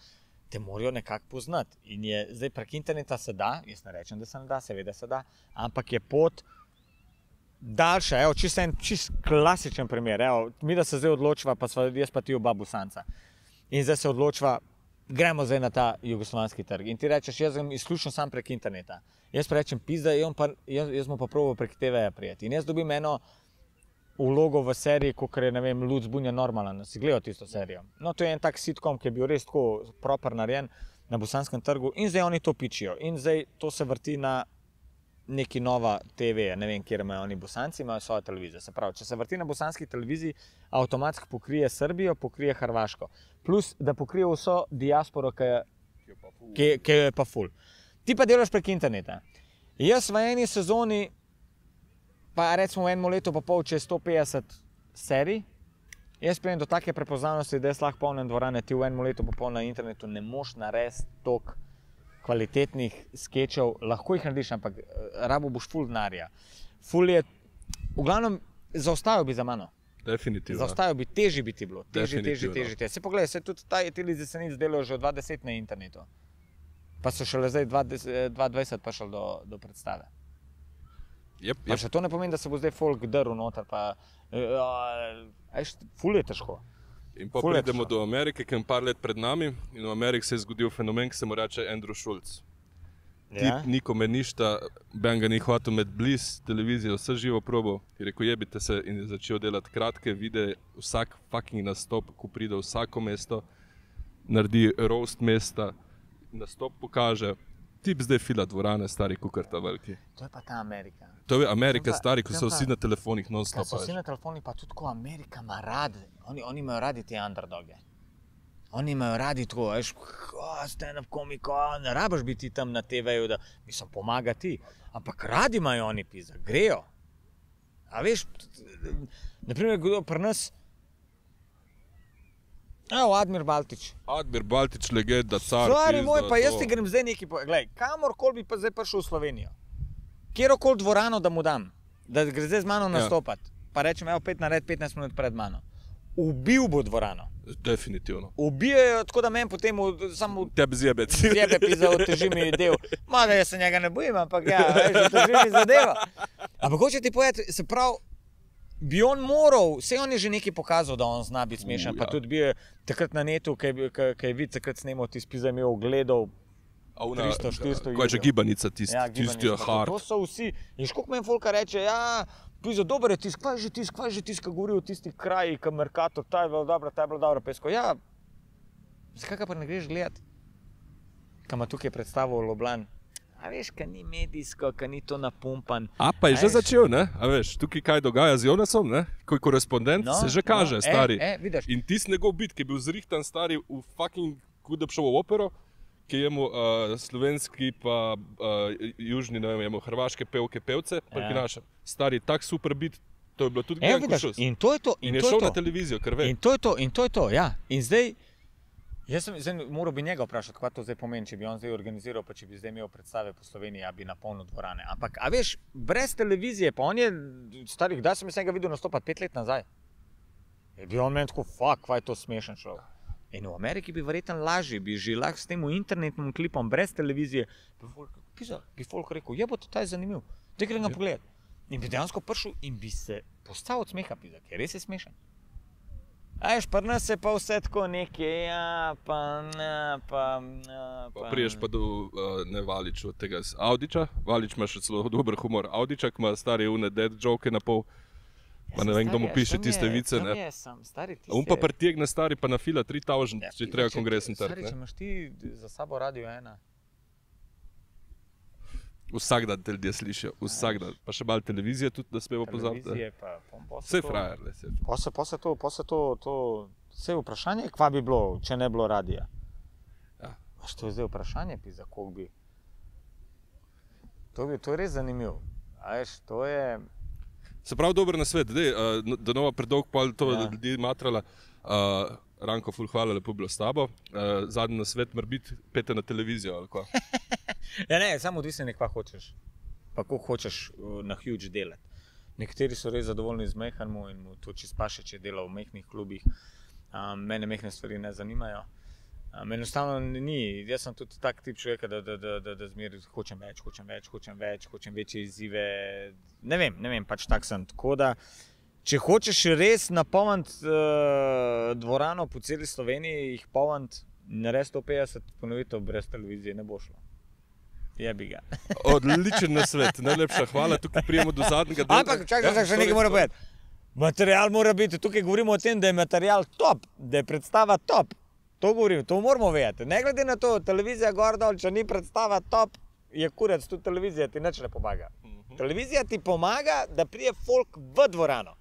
te morajo nekako poznati. In je, zdaj prek interneta se da, jaz ne rečem, da se ne da, seveda se da, ampak je pot daljša, evo, čisto en čist klasičen primer, evo, mi da se zdaj odločiva, pa jaz pa ti oba Bosanca. In zdaj se odločiva, gremo zdaj na ta jugoslovanski trg in ti rečeš, jaz sem izključno sam prek interneta. Jaz pa rečem pizda, jaz mu pa probal prek TV-ja prijeti. In jaz dobim eno vlogo v seriji, kakor je, ne vem, Lud zbunja normalno, si gledal tisto serijo. No, to je en tak sitcom, ki je bil res tako proper narejen na bosanskem trgu in zdaj oni to pičijo. In zdaj to se vrti na neki nova TV, ne vem, kjer imajo oni Bosanci, imajo svojo televizijo. Se pravi, če se vrti na bosanski televiziji, avtomatsko pokrije Srbijo, pokrije Hrvaško. Plus, da pokrije vso diasporo, ki je pa ful. Ti pa delaš prek interneta. Jaz v eni sezoni, pa recimo v enem letu pa pol, če je 150 serij, jaz prijem do take prepoznavnosti, da jaz lahko polnem dvorane, ti v enem letu pa pol na internetu ne moš narediti toliko kvalitetnih skečev, lahko jih narediš, ampak rabo boš ful denarja. Ful je, v glavnem, zaostajal bi za mano. Definitivno. Zaostajal bi, težje bi ti bilo. Težje. Se pogledaj, se tudi ta Tili Zesenic delajo že od 2010 na internetu. Pa so šele zdaj 2020 pa šel do predstave. Pa še to ne pomeni, da se bo zdaj folk drl noter, pa ful je težko. In pa pridemo do Amerike, ki je par let pred nami in v Ameriki se je zgodil fenomen, ki se mu reče Andrew Schultz. Tip nikome ništa, ben ga ni hvatil med bliz, televizijo vse živo probal, je rekel jebite se in je začel delati kratke videe, vsak fucking nastop, ko pride v vsako mesto, naredi roast mesta, nastop pokaže. Tip zdaj fila dvorane, stari kukarta veliki. To je pa ta Amerika. To je Amerika, stari, ko so vsi na telefonih non-stop. Ko so vsi na telefonih, pa tudi ko Amerika ima radi, oni imajo radi te underdoge. Oni imajo radi tako, veš, stand-up komiko, ne rabiš biti tam na TV-ju, da mislim, pomaga ti. Ampak radi imajo oni pizda, grejo. A veš, naprimer, kdo pri nas, evo, Admir Baltić. Admir Baltić, legenda, car. Stvari moj, pa jaz ti grem zdaj nekaj, glej, kamorkoli bi pa zdaj prišel v Slovenijo, kjerokoli dvorano, da mu dam, da gre zdaj z mano nastopati, pa rečem, evo, pet nared, 15 minut pred mano. Ubil bo dvorano. Definitivno. Ubijajo, tako da meni potem samo... Tebe zjebeti. Zjebe pizda, oteži mi del. Mada, jaz se njega ne bojim, ampak ja, veš, oteži mi zadeva. Ampak hoče ti povedati, se pravi, bi on moral, vse on je že nekaj pokazal, da on zna biti smešan, pa tudi bi takrat na netu, ki je vid takrat snemal, ti spizda imel ogledov 300, 400 ljudi. Kaj je gibanica tisti je hard. To so vsi, ješ koliko meni folka reče, ja, pizda, dober je tisk, kaj je že tisk, kaj govori o tistih krajih, kaj Mercator, ta je bila dobra, pesko, ja, zakaj pa ne greš gledati, kaj ima tukaj predstavo v Ljubljani. A veš, kaj ni medijsko, kaj ni to napumpan. A pa je že začel, ne? A veš, tukaj kaj dogaja z Jonasom, ne? Ko je korespondent, se že kaže, stari. In tist njegov bit, ki je bil zrihtan, stari, v fucking kudepšov v opero, ki je mu slovenski pa južni, ne vem, je mu hrvaške pevke, pevce, prikinašam. Stari, tak super bit, to je bilo tudi gledan košus. In to je to. In je šel na televizijo, ker ve. In to je to, ja. In zdaj... Moral bi njega vprašati, kaj to zdaj pomeni, če bi on zdaj organiziral, pa če bi zdaj imel predstave po Sloveniji, ja bi napolnil dvorane. Ampak, a veš, brez televizije, pa on je, stari, kdaj sem njega videl nastopati 5 let nazaj? Je bil on meni tako, fuck, kaj je to smešen človek. In v Ameriki bi verjetno lažje, bi že lahko s tem internetnim klipom, brez televizije, bi folk rekel, jebote, ta je zanimiv, da grem ga pogledati. In bi dejansko prišel in bi se postal od smeha, ker res je smešen. A ješ, pri nas je pa vse tako nekaj, ja, pa... Priješ pa do Valiču, od tega Audiča. Valič ima še celo dober humor. Audičak ima stari une dead joke na pol, pa ne vem, kdo mu piše tiste vice, ne. On pa pritegne stari pa na fila 3000, če je treba kongresni trg, ne. Stari, če imaš ti za sabo Radio 1. Vsak dan te ljudje slišijo, vsak dan. Pa še malo televizije tudi, da smemo pozabiti. Televizije pa... Vse frajer, le se. Vse je vprašanje, kva bi bilo, če ne bilo radija. Veš, to je zdaj vprašanje, pizda, koliko bi... To je res zanimivo. Veš, to je... Se pravi, dober nasvet, da nova predolg pol to ljudi matrala. Ranko, ful hvala, lepo bilo s tabo. Zadnji nasvet mora biti, pete na televizijo, ali kva? Ja ne, samo odvisno nekva hočeš. Pa koliko hočeš na huge delati. Nekateri so res zadovoljni z mehanmu in mu to čist paše, če dela v mehnih klubih. Mene mehne stvari ne zanimajo. Enostavno ni, jaz sem tudi tak tip človeka, da zmeri hočem več, hočem večje izzive. Ne vem, pač tak sem. Tako da, če hočeš res napolniti dvorano po celi Sloveniji, jih polniti, Nares 150 ponovitev brez televizije ne bo šlo. Jebi ga. Odličen nasvet, najlepša hvala, tukaj prijemo do zadnjega dela. Ampak, čakaj, še nekaj moram povedati. Material mora biti, tukaj govorimo o tem, da je material top, da je predstava top. To govorim, to moramo vedeti. Ne glede na to, televizija gor dol, če ni predstava top, je kurec, tudi televizija ti nič ne pomaga. Televizija ti pomaga, da prije folk v dvorano.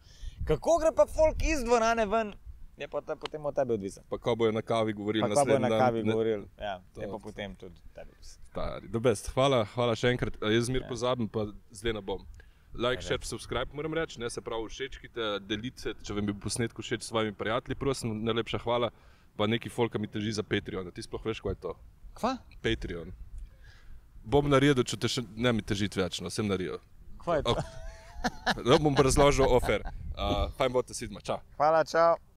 Kako gre pa folk iz dvorane ven, je pa potem od tebe odvisen. Pa ko bojo na kavi govorili naslednji dan. Pa ko bojo na kavi govorili, ja, je pa potem tudi tebe odvisen. Stari, do best, hvala še enkrat. Jaz zmer pozabim, pa zdaj ne bom. Like, share, subscribe moram reči, se pravi všečkite, delite, če vam je v posnetku všeč s svojimi prijatelji, prosim, najlepša hvala, pa nekaj folka mi teži za Patreon, ti sploh veš, kaj je to? Kva? Patreon. Bom naredil, če te še ne mi težiti več, no, sem naredil. Kva je to? Bom razložil ofer. Fajn bote, Sidma, čao. Hvala, čao.